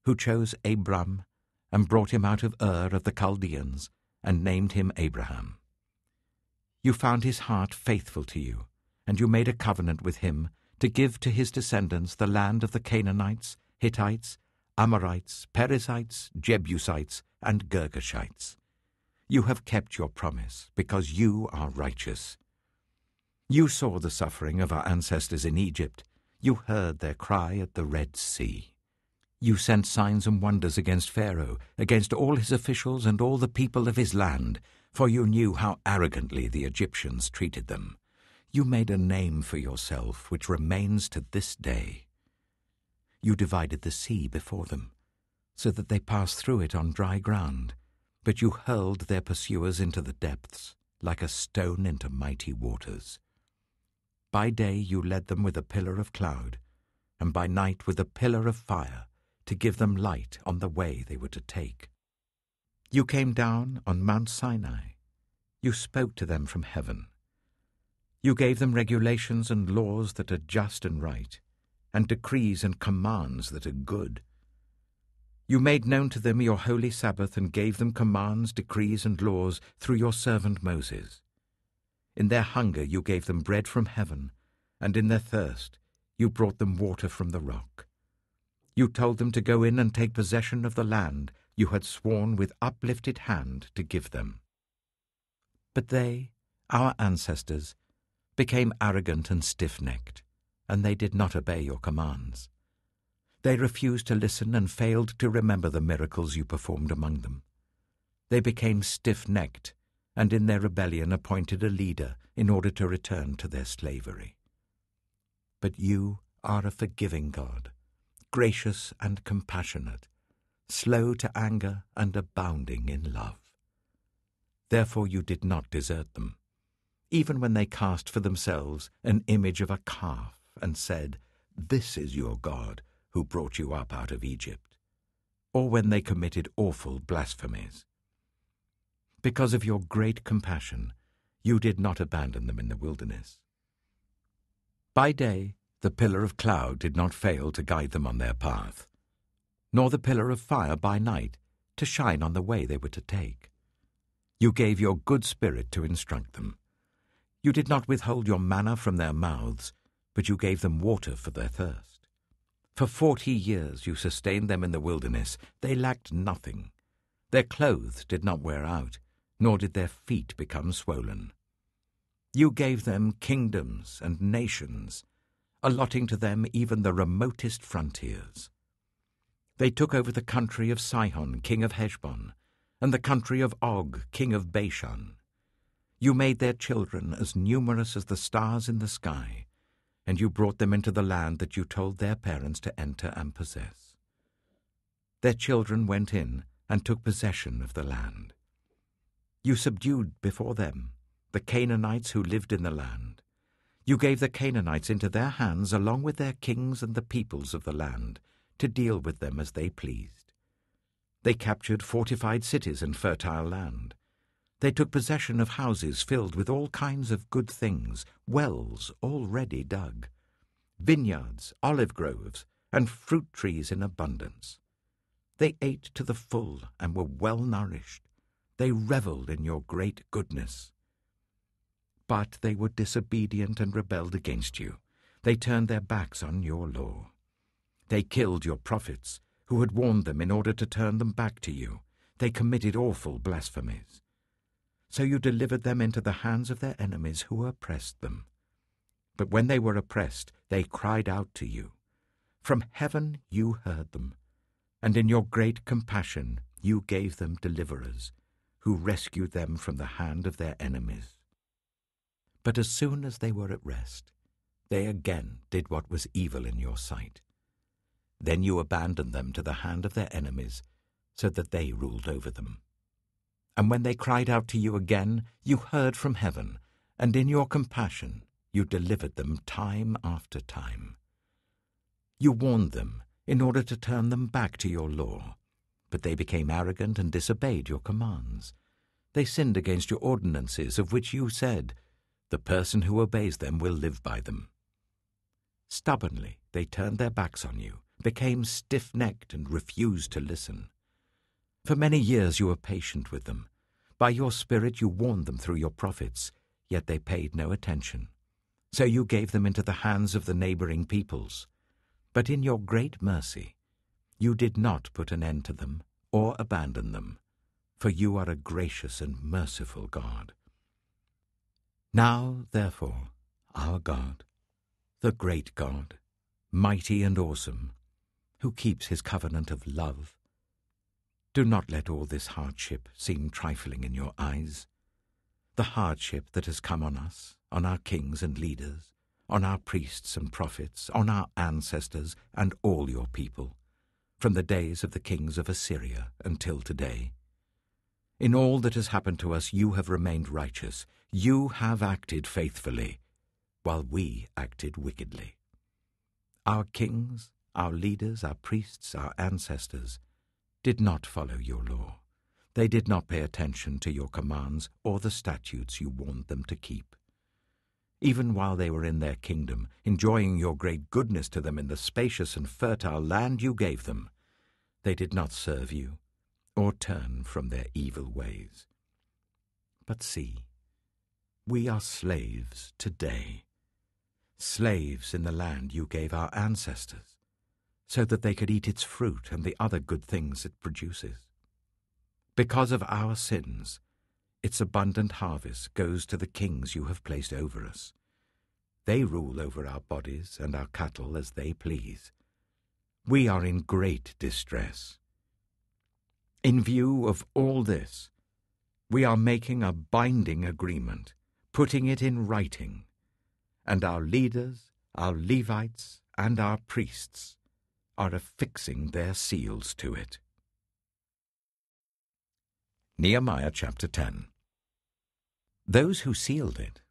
who chose Abram and brought him out of Ur of the Chaldeans and named him Abraham. You found his heart faithful to you, and you made a covenant with him to give to his descendants the land of the Canaanites, Hittites, Amorites, Perizzites, Jebusites, and Girgashites. You have kept your promise, because you are righteous. You saw the suffering of our ancestors in Egypt. You heard their cry at the Red Sea. You sent signs and wonders against Pharaoh, against all his officials and all the people of his land, for you knew how arrogantly the Egyptians treated them. You made a name for yourself, which remains to this day. You divided the sea before them, so that they passed through it on dry ground, but you hurled their pursuers into the depths, like a stone into mighty waters. By day you led them with a pillar of cloud, and by night with a pillar of fire, to give them light on the way they were to take. You came down on Mount Sinai. You spoke to them from heaven. You gave them regulations and laws that are just and right, and decrees and commands that are good. You made known to them your holy Sabbath and gave them commands, decrees, and laws through your servant Moses. In their hunger you gave them bread from heaven, and in their thirst you brought them water from the rock. You told them to go in and take possession of the land you had sworn with uplifted hand to give them. But they, our ancestors, became arrogant and stiff-necked, and they did not obey your commands. They refused to listen and failed to remember the miracles you performed among them. They became stiff-necked, and in their rebellion appointed a leader in order to return to their slavery. But you are a forgiving God, gracious and compassionate, slow to anger and abounding in love. Therefore you did not desert them, even when they cast for themselves an image of a calf and said, "This is your God, who brought you up out of Egypt, or when they committed awful blasphemies. Because of your great compassion, you did not abandon them in the wilderness. By day, the pillar of cloud did not fail to guide them on their path, nor the pillar of fire by night to shine on the way they were to take. You gave your good spirit to instruct them. You did not withhold your manna from their mouths, but you gave them water for their thirst. For forty years you sustained them in the wilderness. They lacked nothing. Their clothes did not wear out, nor did their feet become swollen. You gave them kingdoms and nations, allotting to them even the remotest frontiers. They took over the country of Sihon, king of Heshbon, and the country of Og, king of Bashan. You made their children as numerous as the stars in the sky, and you brought them into the land that you told their parents to enter and possess. Their children went in and took possession of the land. You subdued before them the Canaanites who lived in the land. You gave the Canaanites into their hands along with their kings and the peoples of the land, to deal with them as they pleased. They captured fortified cities and fertile land. They took possession of houses filled with all kinds of good things, wells already dug, vineyards, olive groves, and fruit trees in abundance. They ate to the full and were well nourished. They revelled in your great goodness. But they were disobedient and rebelled against you. They turned their backs on your law. They killed your prophets, who had warned them in order to turn them back to you. They committed awful blasphemies. So you delivered them into the hands of their enemies who oppressed them. But when they were oppressed, they cried out to you. From heaven you heard them, and in your great compassion you gave them deliverers, who rescued them from the hand of their enemies. But as soon as they were at rest, they again did what was evil in your sight. Then you abandoned them to the hand of their enemies, so that they ruled over them. And when they cried out to you again, you heard from heaven, and in your compassion you delivered them time after time. You warned them in order to turn them back to your law, but they became arrogant and disobeyed your commands. They sinned against your ordinances, of which you said, "The person who obeys them will live by them." Stubbornly they turned their backs on you, became stiff-necked and refused to listen. For many years you were patient with them. By your spirit you warned them through your prophets, yet they paid no attention. So you gave them into the hands of the neighboring peoples. But in your great mercy you did not put an end to them or abandon them, for you are a gracious and merciful God. Now, therefore, our God, the great God, mighty and awesome, who keeps his covenant of love, do not let all this hardship seem trifling in your eyes. The hardship that has come on us, on our kings and leaders, on our priests and prophets, on our ancestors and all your people, from the days of the kings of Assyria until today. In all that has happened to us, you have remained righteous. You have acted faithfully, while we acted wickedly. Our kings, our leaders, our priests, our ancestors did not follow your law. They did not pay attention to your commands or the statutes you warned them to keep. Even while they were in their kingdom, enjoying your great goodness to them in the spacious and fertile land you gave them, they did not serve you or turn from their evil ways. But see, we are slaves today. Slaves in the land you gave our ancestors, so that they could eat its fruit and the other good things it produces. Because of our sins, its abundant harvest goes to the kings you have placed over us. They rule over our bodies and our cattle as they please. We are in great distress. In view of all this, we are making a binding agreement, putting it in writing, and our leaders, our Levites, and our priests are affixing their seals to it. Nehemiah chapter ten. Those who sealed it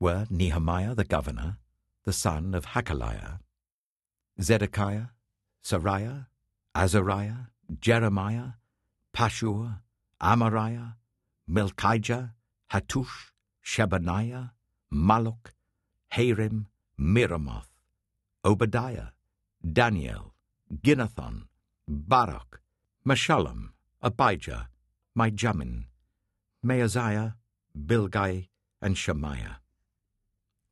were Nehemiah the governor, the son of Hakaliah, Zedekiah, Sariah, Azariah, Jeremiah, Pashur, Amariah, Malkijah, Hattush, Shebaniah, Malok, Harim, Meremoth, Obadiah, Daniel, Ginnathon, Barak, Meshullam, Abijah, Mijamin, Maaziah, Bilgai, and Shemaiah.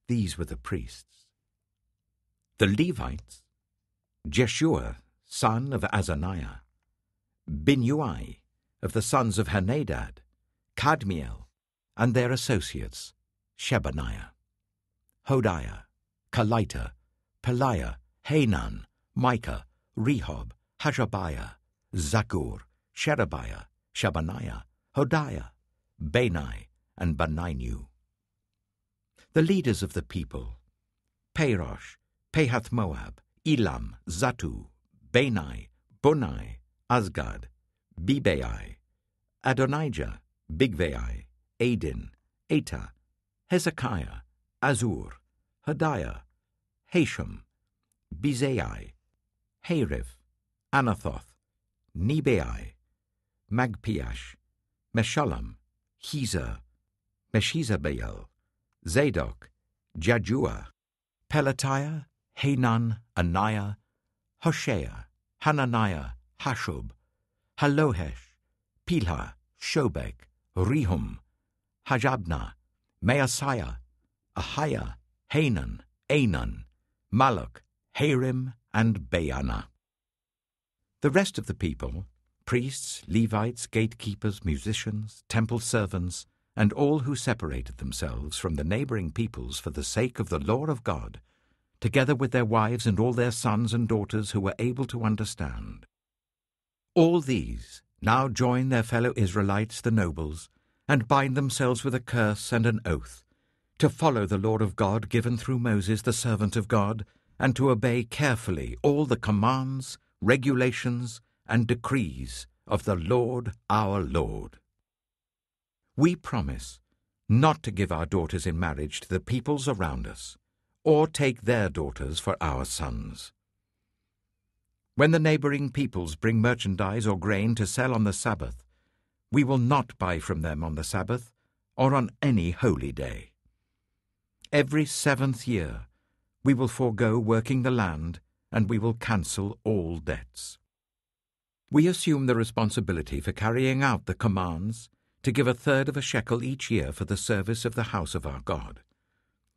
These were the priests. The Levites: Jeshua, son of Azaniah, Binui, of the sons of Henadad, Kadmiel, and their associates, Shebaniah, Hodiah, Kalita, Peliah, Hanan, Micah, Rehob, Hashabiah, Zakur, Sherebiah, Shebaniah, Hodiah, Benai, and Beninu. The leaders of the people: Perosh, Pehath-Moab, Elam, Zatu, Benai, Bunai, Azgad, Bibeai, Adonijah, Bigvai, Adin, Eta, Hezekiah, Azur, Hodiah, Hashem, Bizai, Harif, Anathoth, Nebai, Magpiash, Meshullam, Hezer, Meshizabeel, Zadok, Jadua, Pelatiah, Hanan, Ananiah, Hoshea, Hananiah, Hashub, Halohesh, Pilah, Shobek, Rehum, Hajabna, Maasiah, Ahiah, Hanan, Anan, Malok, Harim, and Baana. The rest of the people, priests, Levites, gatekeepers, musicians, temple servants, and all who separated themselves from the neighboring peoples for the sake of the law of God, together with their wives and all their sons and daughters who were able to understand. All these now join their fellow Israelites, the nobles, and bind themselves with a curse and an oath, to follow the law of God given through Moses, the servant of God, and to obey carefully all the commands, regulations, and decrees of the Lord our Lord. We promise not to give our daughters in marriage to the peoples around us, or take their daughters for our sons. When the neighboring peoples bring merchandise or grain to sell on the Sabbath, we will not buy from them on the Sabbath or on any holy day. Every seventh year we will forego working the land, and we will cancel all debts. We assume the responsibility for carrying out the commands to give a third of a shekel each year for the service of the house of our God,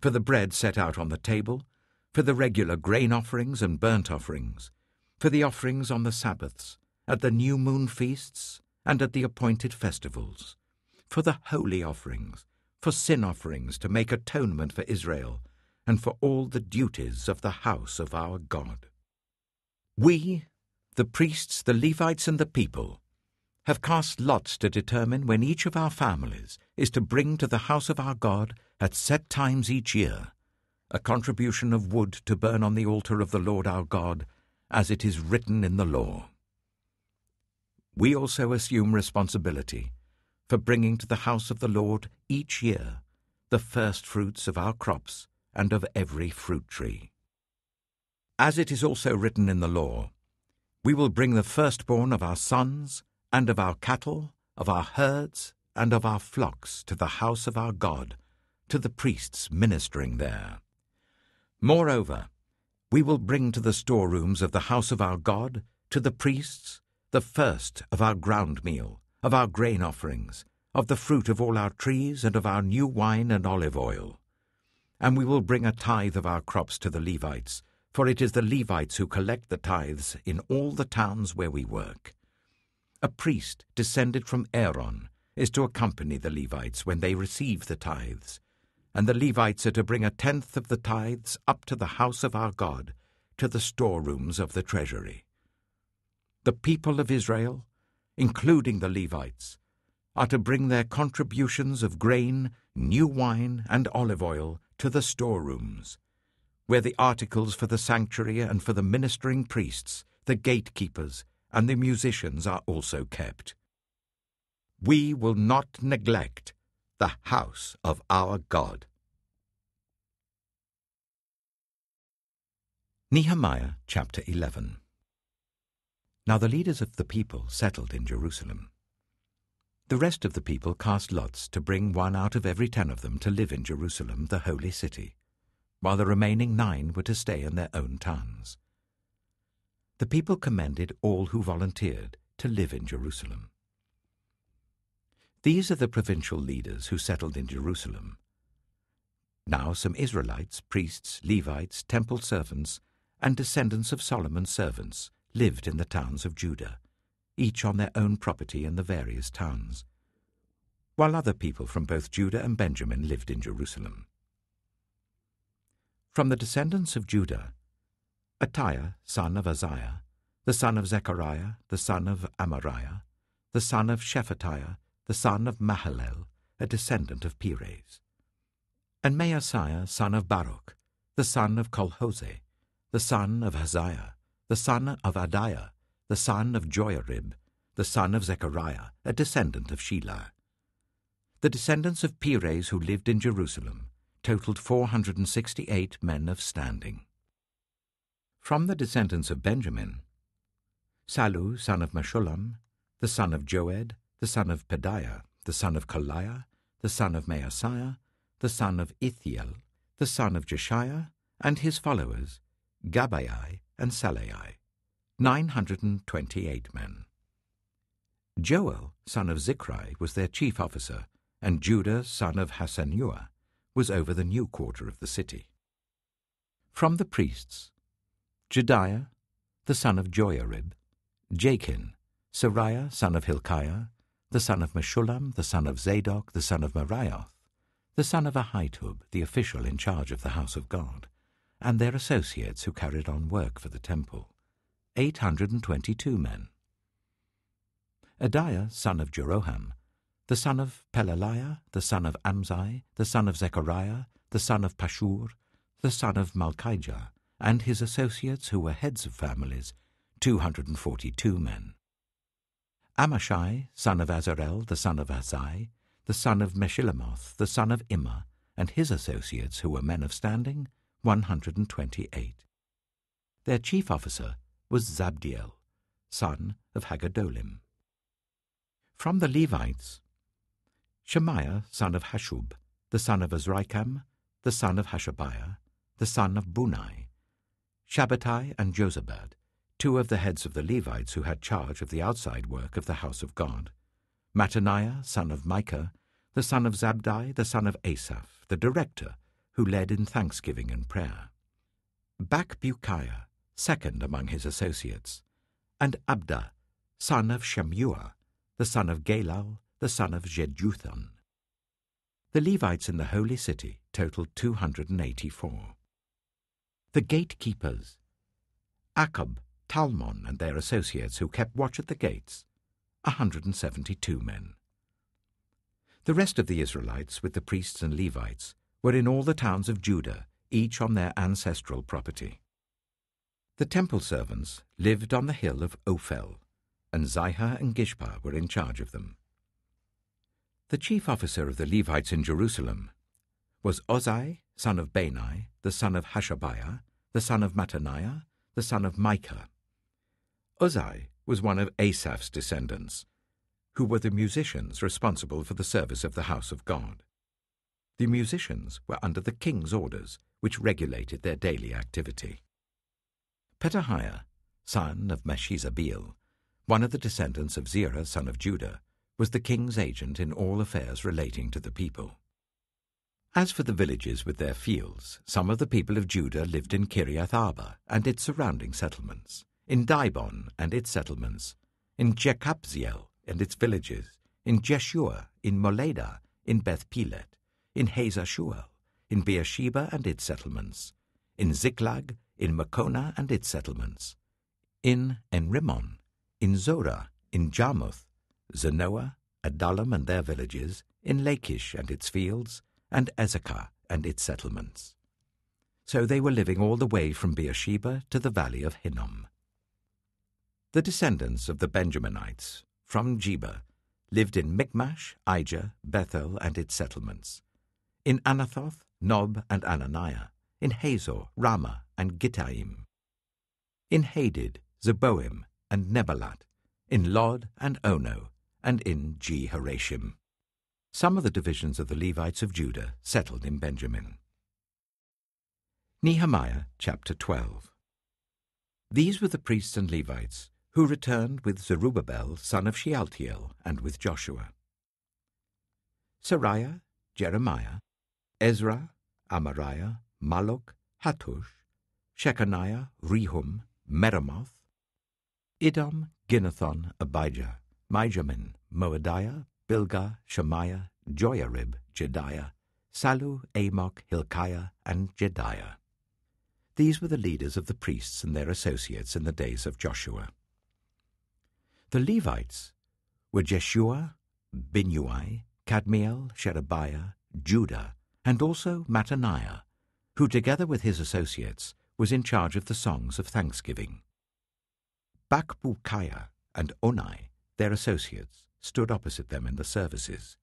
for the bread set out on the table, for the regular grain offerings and burnt offerings, for the offerings on the Sabbaths, at the new moon feasts, and at the appointed festivals, for the holy offerings, for sin offerings to make atonement for Israel, and for all the duties of the house of our God. We, the priests, the Levites, and the people, have cast lots to determine when each of our families is to bring to the house of our God, at set times each year, a contribution of wood to burn on the altar of the Lord our God, as it is written in the law. We also assume responsibility for bringing to the house of the Lord each year the first fruits of our crops and of every fruit tree. As it is also written in the law, we will bring the firstborn of our sons and of our cattle, of our herds, and of our flocks to the house of our God, to the priests ministering there. Moreover, we will bring to the storerooms of the house of our God, to the priests, the first of our ground meal, of our grain offerings, of the fruit of all our trees, and of our new wine and olive oil. And we will bring a tithe of our crops to the Levites, for it is the Levites who collect the tithes in all the towns where we work. A priest descended from Aaron is to accompany the Levites when they receive the tithes, and the Levites are to bring a tenth of the tithes up to the house of our God, to the storerooms of the treasury. The people of Israel, including the Levites, are to bring their contributions of grain, new wine, and olive oil to the storerooms, where the articles for the sanctuary and for the ministering priests, the gatekeepers, and the musicians are also kept. We will not neglect the house of our God. Nehemiah chapter eleven. Now the leaders of the people settled in Jerusalem. The rest of the people cast lots to bring one out of every ten of them to live in Jerusalem, the holy city, while the remaining nine were to stay in their own towns. The people commended all who volunteered to live in Jerusalem. These are the provincial leaders who settled in Jerusalem. Now some Israelites, priests, Levites, temple servants, and descendants of Solomon's servants lived in the towns of Judah, each on their own property in the various towns, while other people from both Judah and Benjamin lived in Jerusalem. From the descendants of Judah, Attiah, son of Azariah, the son of Zechariah, the son of Amariah, the son of Shephatiah, the son of Mahalalel, a descendant of Perez, and Maaseiah, son of Baruch, the son of Kolhose, the son of Haziah, the son of Adiah, the son of Joiarib, the son of Zechariah, a descendant of Shelah. The descendants of Perez who lived in Jerusalem totaled four hundred sixty-eight men of standing. From the descendants of Benjamin, Salu, son of Meshullam, the son of Joed, the son of Pediah, the son of Kaliah, the son of Maaseiah, the son of Ithiel, the son of Jeshiah, and his followers, Gabbai and Salai, nine hundred twenty-eight men. Joel, son of Zichri, was their chief officer, and Judah, son of Hasanuah, was over the new quarter of the city. From the priests, Jediah, the son of Joiarib, Jachin, Seraiah, son of Hilkiah, the son of Meshullam, the son of Zadok, the son of Merioth, the son of Ahitub, the official in charge of the house of God, and their associates who carried on work for the temple, eight hundred twenty-two men. Adiah, son of Jeroham, the son of Pelaliah, the son of Amzai, the son of Zechariah, the son of Pashur, the son of Malkijah, and his associates who were heads of families, two hundred forty-two men. Amashai, son of Azarel, the son of Azai, the son of Meshillemoth, the son of Immer, and his associates who were men of standing, one hundred twenty-eight. Their chief officer was Zabdiel, son of Haggadolim. From the Levites, Shemaiah, son of Hashub, the son of Azrikam, the son of Hashabiah, the son of Bunai, Shabbatai and Josabad, two of the heads of the Levites who had charge of the outside work of the house of God, Mattaniah, son of Micah, the son of Zabdi, the son of Asaph, the director, who led in thanksgiving and prayer, Bakbukiah, second among his associates, and Abda, son of Shammua, the son of Galal, the son of Jeduthun. The Levites in the holy city totaled two hundred eighty-four. The gatekeepers, Akab, Talmon, and their associates who kept watch at the gates, one hundred seventy-two men. The rest of the Israelites, with the priests and Levites, were in all the towns of Judah, each on their ancestral property. The temple servants lived on the hill of Ophel, and Zihah and Gishpa were in charge of them. The chief officer of the Levites in Jerusalem was Ozai, son of Bani, the son of Hashabiah, the son of Mattaniah, the son of Micah. Ozai was one of Asaph's descendants, who were the musicians responsible for the service of the house of God. The musicians were under the king's orders, which regulated their daily activity. Petahiah, son of Meshezabeel, one of the descendants of Zerah, son of Judah, was the king's agent in all affairs relating to the people. As for the villages with their fields, some of the people of Judah lived in Kiriath Arba and its surrounding settlements, in Dibon and its settlements, in Jekabziel and its villages, in Jeshua, in Moleda, in Beth Pelet, in Hazashuel, in Beersheba and its settlements, in Ziklag, in Makona and its settlements, in Enrimmon, in Zorah, in Jarmuth, Zanoah, Adullam and their villages, in Lachish and its fields, and Ezekah and its settlements. So they were living all the way from Beersheba to the valley of Hinnom. The descendants of the Benjaminites, from Jeba, lived in Michmash, Ijah, Bethel and its settlements, in Anathoth, Nob and Ananiah, in Hazor, Ramah, and Gittaim, in Hadid, Zeboim, and Nebalat, in Lod and Ono, and in Jehoshaphat. Some of the divisions of the Levites of Judah settled in Benjamin. Nehemiah chapter twelve. These were the priests and Levites who returned with Zerubbabel son of Shealtiel and with Joshua. Seraiah, Jeremiah, Ezra, Amariah, Malok, Hattush, Shechaniah, Rehum, Meremoth, Idom, Ginnathon, Abijah, Mijamin, Moadiah, Bilgah, Shemaiah, Joiarib, Jediah, Salu, Amok, Hilkiah, and Jediah. These were the leaders of the priests and their associates in the days of Joshua. The Levites were Jeshua, Binnui, Kadmiel, Sherebiah, Judah, and also Mattaniah, who together with his associates was in charge of the songs of thanksgiving. Bakbukiah and Onai, their associates, stood opposite them in the services.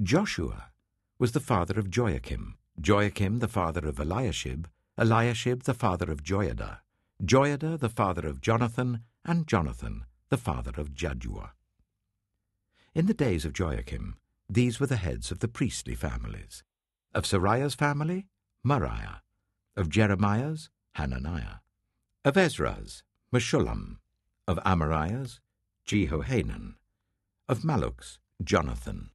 Joshua was the father of Joachim, Joachim the father of Eliashib, Eliashib the father of Joiada, Joiada the father of Jonathan, and Jonathan the father of Jaddua. In the days of Joachim, these were the heads of the priestly families. Of Seraiah's family, Moriah; of Jeremiah's, Hananiah; of Ezra's, Meshullam; of Amariah's, Jehohanan; of Maluk's, Jonathan;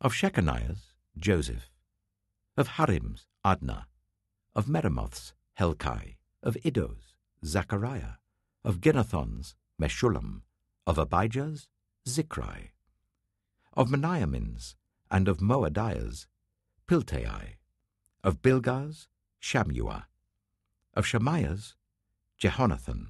of Shechaniah's, Joseph; of Harim's, Adna; of Meremoth's, Helkai; of Iddo's, Zachariah; of Ginnathon's, Meshullam; of Abijah's, Zikri; of Meniamin's and of Moadiah's, Piltai; of Bilgah's, Shammua; of Shemaiah's, Jehonathan;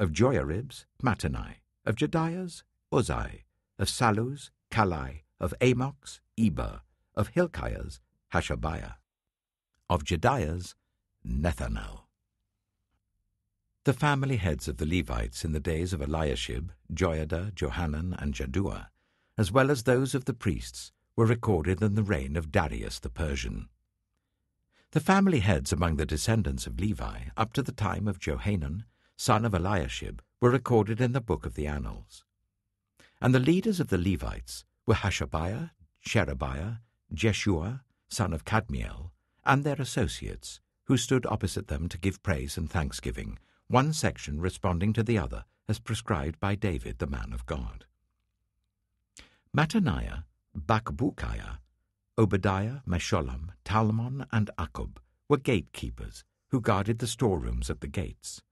of Joiarib's, Mattani; of Jediah's, Uzai; of Salu's, Kalai; of Amok's, Eber; of Hilkiah's, Hashabiah; of Jediah's, Nethanel. The family heads of the Levites in the days of Eliashib, Joiada, Johanan, and Jaddua, as well as those of the priests, were recorded in the reign of Darius the Persian. The family heads among the descendants of Levi up to the time of Johanan, son of Eliashib, were recorded in the book of the Annals. And the leaders of the Levites were Hashabiah, Sherebiah, Jeshua, son of Kadmiel, and their associates, who stood opposite them to give praise and thanksgiving, one section responding to the other as prescribed by David the man of God. Mattaniah, Bakbukiah, Obadiah, Meshullam, Talmon, and Akkub were gatekeepers who guarded the storerooms of the gates.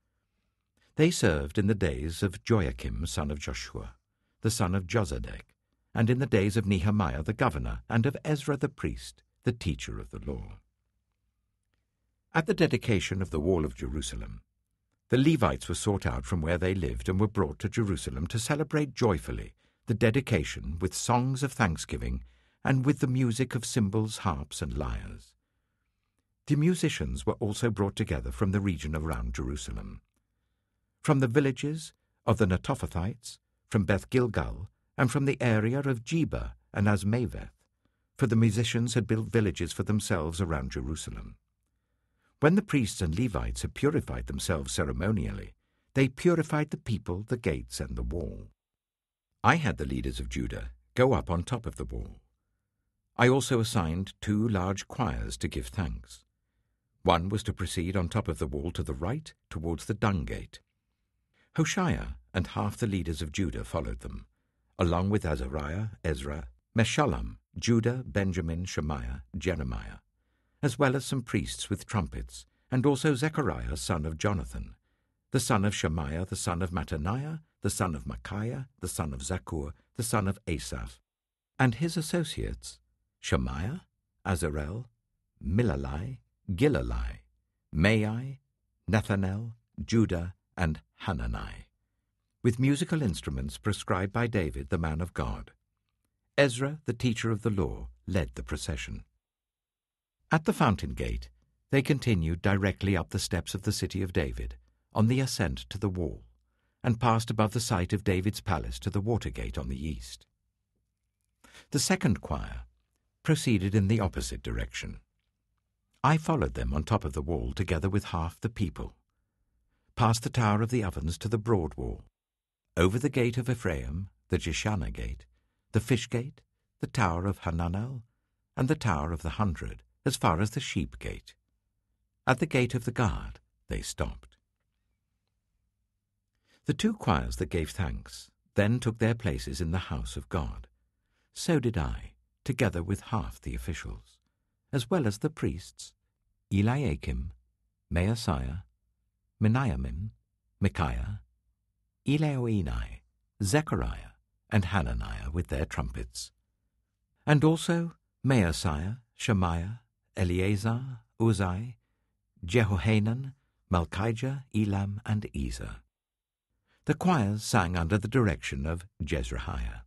They served in the days of Joachim son of Joshua, the son of Jozadak, and in the days of Nehemiah the governor and of Ezra the priest, the teacher of the law. At the dedication of the wall of Jerusalem, the Levites were sought out from where they lived and were brought to Jerusalem to celebrate joyfully the dedication with songs of thanksgiving and with the music of cymbals, harps, and lyres. The musicians were also brought together from the region around Jerusalem, from the villages of the Netophathites, from Beth Gilgal, and from the area of Jeba and Asmaveth, for the musicians had built villages for themselves around Jerusalem. When the priests and Levites had purified themselves ceremonially, they purified the people, the gates, and the wall. I had the leaders of Judah go up on top of the wall. I also assigned two large choirs to give thanks. One was to proceed on top of the wall to the right, towards the dung gate. Hoshea and half the leaders of Judah followed them, along with Azariah, Ezra, Meshullam, Judah, Benjamin, Shemaiah, Jeremiah, as well as some priests with trumpets, and also Zechariah son of Jonathan, the son of Shemaiah, the son of Mattaniah, the son of Micaiah, the son of Zakur, the son of Asaph, and his associates, Shemaiah, Azarel, Milalai, Gilalai, Maai, Nethanel, Judah, and Hanani, with musical instruments prescribed by David the man of God. Ezra, the teacher of the law, led the procession. At the fountain gate, they continued directly up the steps of the city of David, on the ascent to the wall, and passed above the site of David's palace to the water gate on the east. The second choir proceeded in the opposite direction. I followed them on top of the wall together with half the people. past the tower of the ovens to the broad wall, over the gate of Ephraim, the Jeshana gate, the fish gate, the tower of Hananel, and the tower of the hundred, as far as the sheep gate. At the gate of the guard they stopped. The two choirs that gave thanks then took their places in the house of God. So did I, together with half the officials, as well as the priests, Eliakim, Maasiah, Meniamim, Micaiah, Elioenai, Zechariah, and Hananiah with their trumpets, and also Maasiah, Shemaiah, Eleazar, Uzai, Jehohanan, Malkijah, Elam, and Ezer. The choirs sang under the direction of Jezrahiah.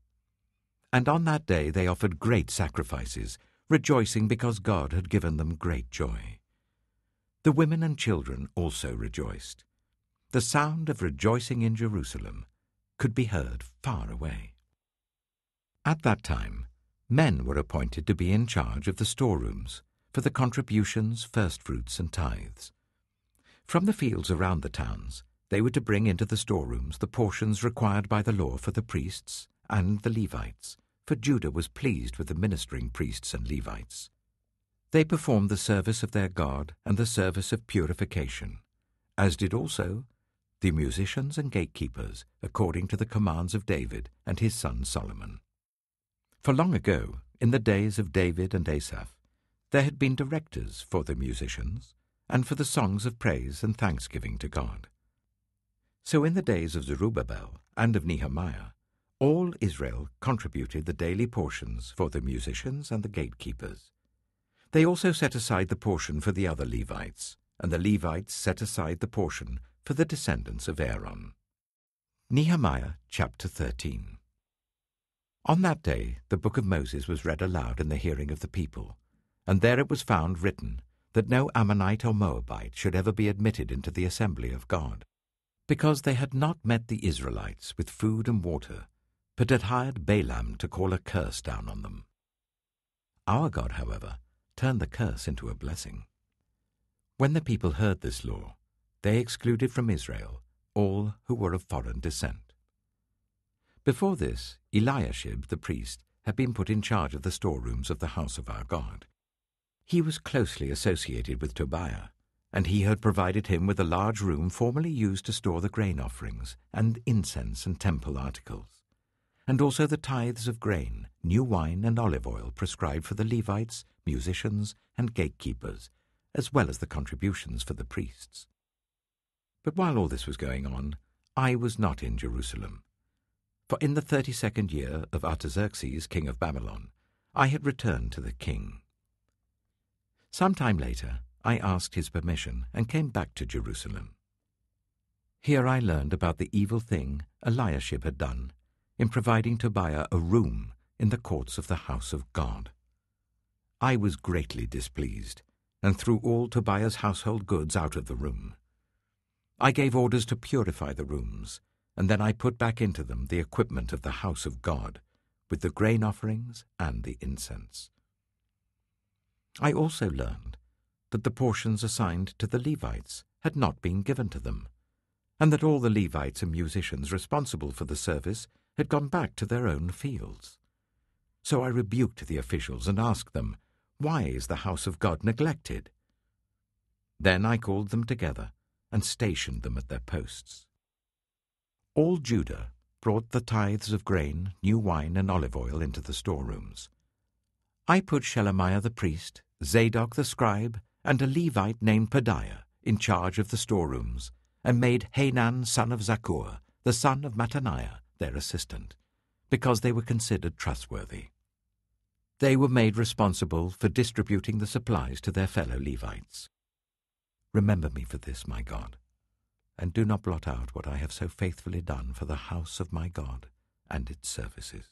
And on that day they offered great sacrifices, rejoicing because God had given them great joy. The women and children also rejoiced. The sound of rejoicing in Jerusalem could be heard far away. At that time, men were appointed to be in charge of the storerooms for the contributions, firstfruits, and tithes. From the fields around the towns, they were to bring into the storerooms the portions required by the law for the priests and the Levites, for Judah was pleased with the ministering priests and Levites. They performed the service of their God and the service of purification, as did also the musicians and gatekeepers, according to the commands of David and his son Solomon. For long ago, in the days of David and Asaph, there had been directors for the musicians and for the songs of praise and thanksgiving to God. So in the days of Zerubbabel and of Nehemiah, all Israel contributed the daily portions for the musicians and the gatekeepers. They also set aside the portion for the other Levites, and the Levites set aside the portion for the descendants of Aaron. Nehemiah chapter thirteen. On that day the book of Moses was read aloud in the hearing of the people, and there it was found written that no Ammonite or Moabite should ever be admitted into the assembly of God, because they had not met the Israelites with food and water, but had hired Balaam to call a curse down on them. Our God, however, turned the curse into a blessing. When the people heard this law, they excluded from Israel all who were of foreign descent. Before this, Eliashib the priest had been put in charge of the storerooms of the house of our God. He was closely associated with Tobiah, and he had provided him with a large room formerly used to store the grain offerings and incense and temple articles, and also the tithes of grain, new wine, and olive oil prescribed for the Levites, musicians, and gatekeepers, as well as the contributions for the priests. But while all this was going on, I was not in Jerusalem. For in the thirty-second year of Artaxerxes, king of Babylon, I had returned to the king. Some time later, I asked his permission and came back to Jerusalem. Here I learned about the evil thing Eliashib had done in providing Tobiah a room in the courts of the house of God. I was greatly displeased, and threw all Tobiah's household goods out of the room. I gave orders to purify the rooms, and then I put back into them the equipment of the house of God, with the grain offerings and the incense. I also learned that the portions assigned to the Levites had not been given to them, and that all the Levites and musicians responsible for the service had gone back to their own fields. So I rebuked the officials and asked them, "Why is the house of God neglected?" Then I called them together and stationed them at their posts. All Judah brought the tithes of grain, new wine, and olive oil into the storerooms. I put Shelemiah the priest, Zadok the scribe, and a Levite named Padiah in charge of the storerooms, and made Hanan son of Zakur, the son of Mattaniah, their assistant, because they were considered trustworthy. They were made responsible for distributing the supplies to their fellow Levites. Remember me for this, my God, and do not blot out what I have so faithfully done for the house of my God and its services.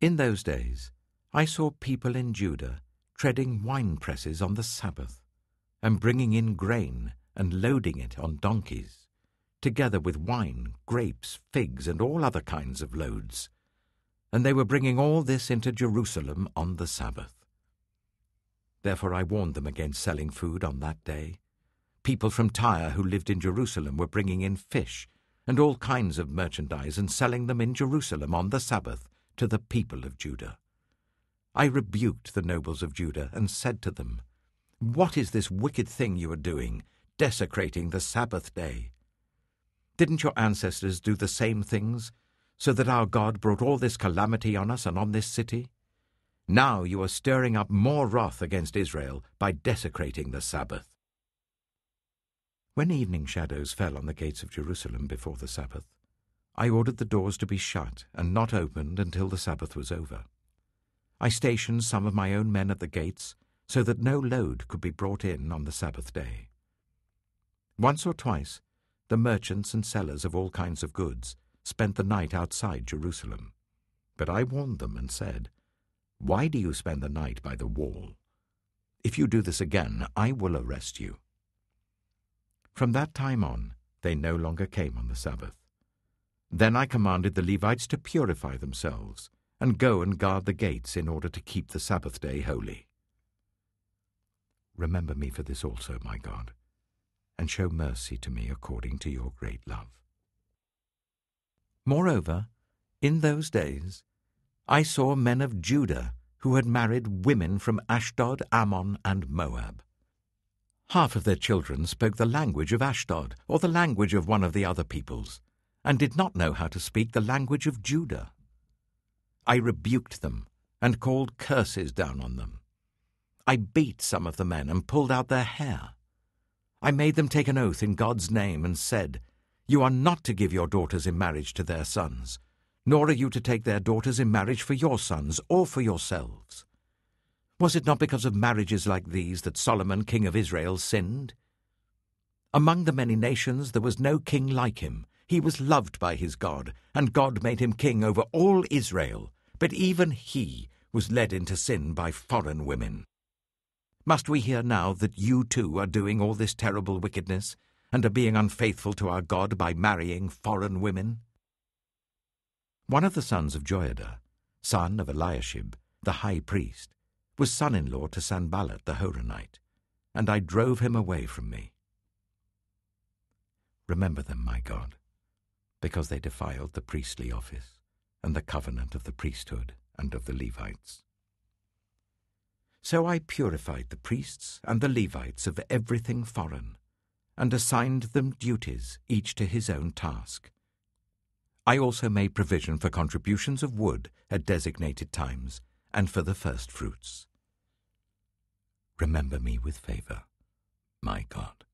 In those days I saw people in Judah treading winepresses on the Sabbath, and bringing in grain and loading it on donkeys, together with wine, grapes, figs, and all other kinds of loads, and they were bringing all this into Jerusalem on the Sabbath. Therefore I warned them against selling food on that day, People from Tyre who lived in Jerusalem were bringing in fish and all kinds of merchandise and selling them in Jerusalem on the Sabbath to the people of Judah. I rebuked the nobles of Judah and said to them, "What is this wicked thing you are doing, desecrating the Sabbath day? Didn't your ancestors do the same things, so that our God brought all this calamity on us and on this city? Now you are stirring up more wrath against Israel by desecrating the Sabbath." When evening shadows fell on the gates of Jerusalem before the Sabbath, I ordered the doors to be shut and not opened until the Sabbath was over. I stationed some of my own men at the gates so that no load could be brought in on the Sabbath day. Once or twice, the merchants and sellers of all kinds of goods spent the night outside Jerusalem. But I warned them and said, "Why do you spend the night by the wall? If you do this again, I will arrest you." From that time on, they no longer came on the Sabbath. Then I commanded the Levites to purify themselves and go and guard the gates in order to keep the Sabbath day holy. Remember me for this also, my God, and show mercy to me according to your great love. Moreover, in those days, I saw men of Judah who had married women from Ashdod, Ammon, and Moab. Half of their children spoke the language of Ashdod, or the language of one of the other peoples, and did not know how to speak the language of Judah. I rebuked them and called curses down on them. I beat some of the men and pulled out their hair. I made them take an oath in God's name and said, "You are not to give your daughters in marriage to their sons, nor are you to take their daughters in marriage for your sons or for yourselves." Was it not because of marriages like these that Solomon, king of Israel, sinned? Among the many nations there was no king like him. He was loved by his God, and God made him king over all Israel, but even he was led into sin by foreign women. Must we hear now that you too are doing all this terrible wickedness and are being unfaithful to our God by marrying foreign women? One of the sons of Joiada, son of Eliashib, the high priest, was son-in-law to Sanballat the Horonite, and I drove him away from me. Remember them, my God, because they defiled the priestly office and the covenant of the priesthood and of the Levites. So I purified the priests and the Levites of everything foreign, and assigned them duties, each to his own task. I also made provision for contributions of wood at designated times, and for the first fruits. Remember me with favor, my God.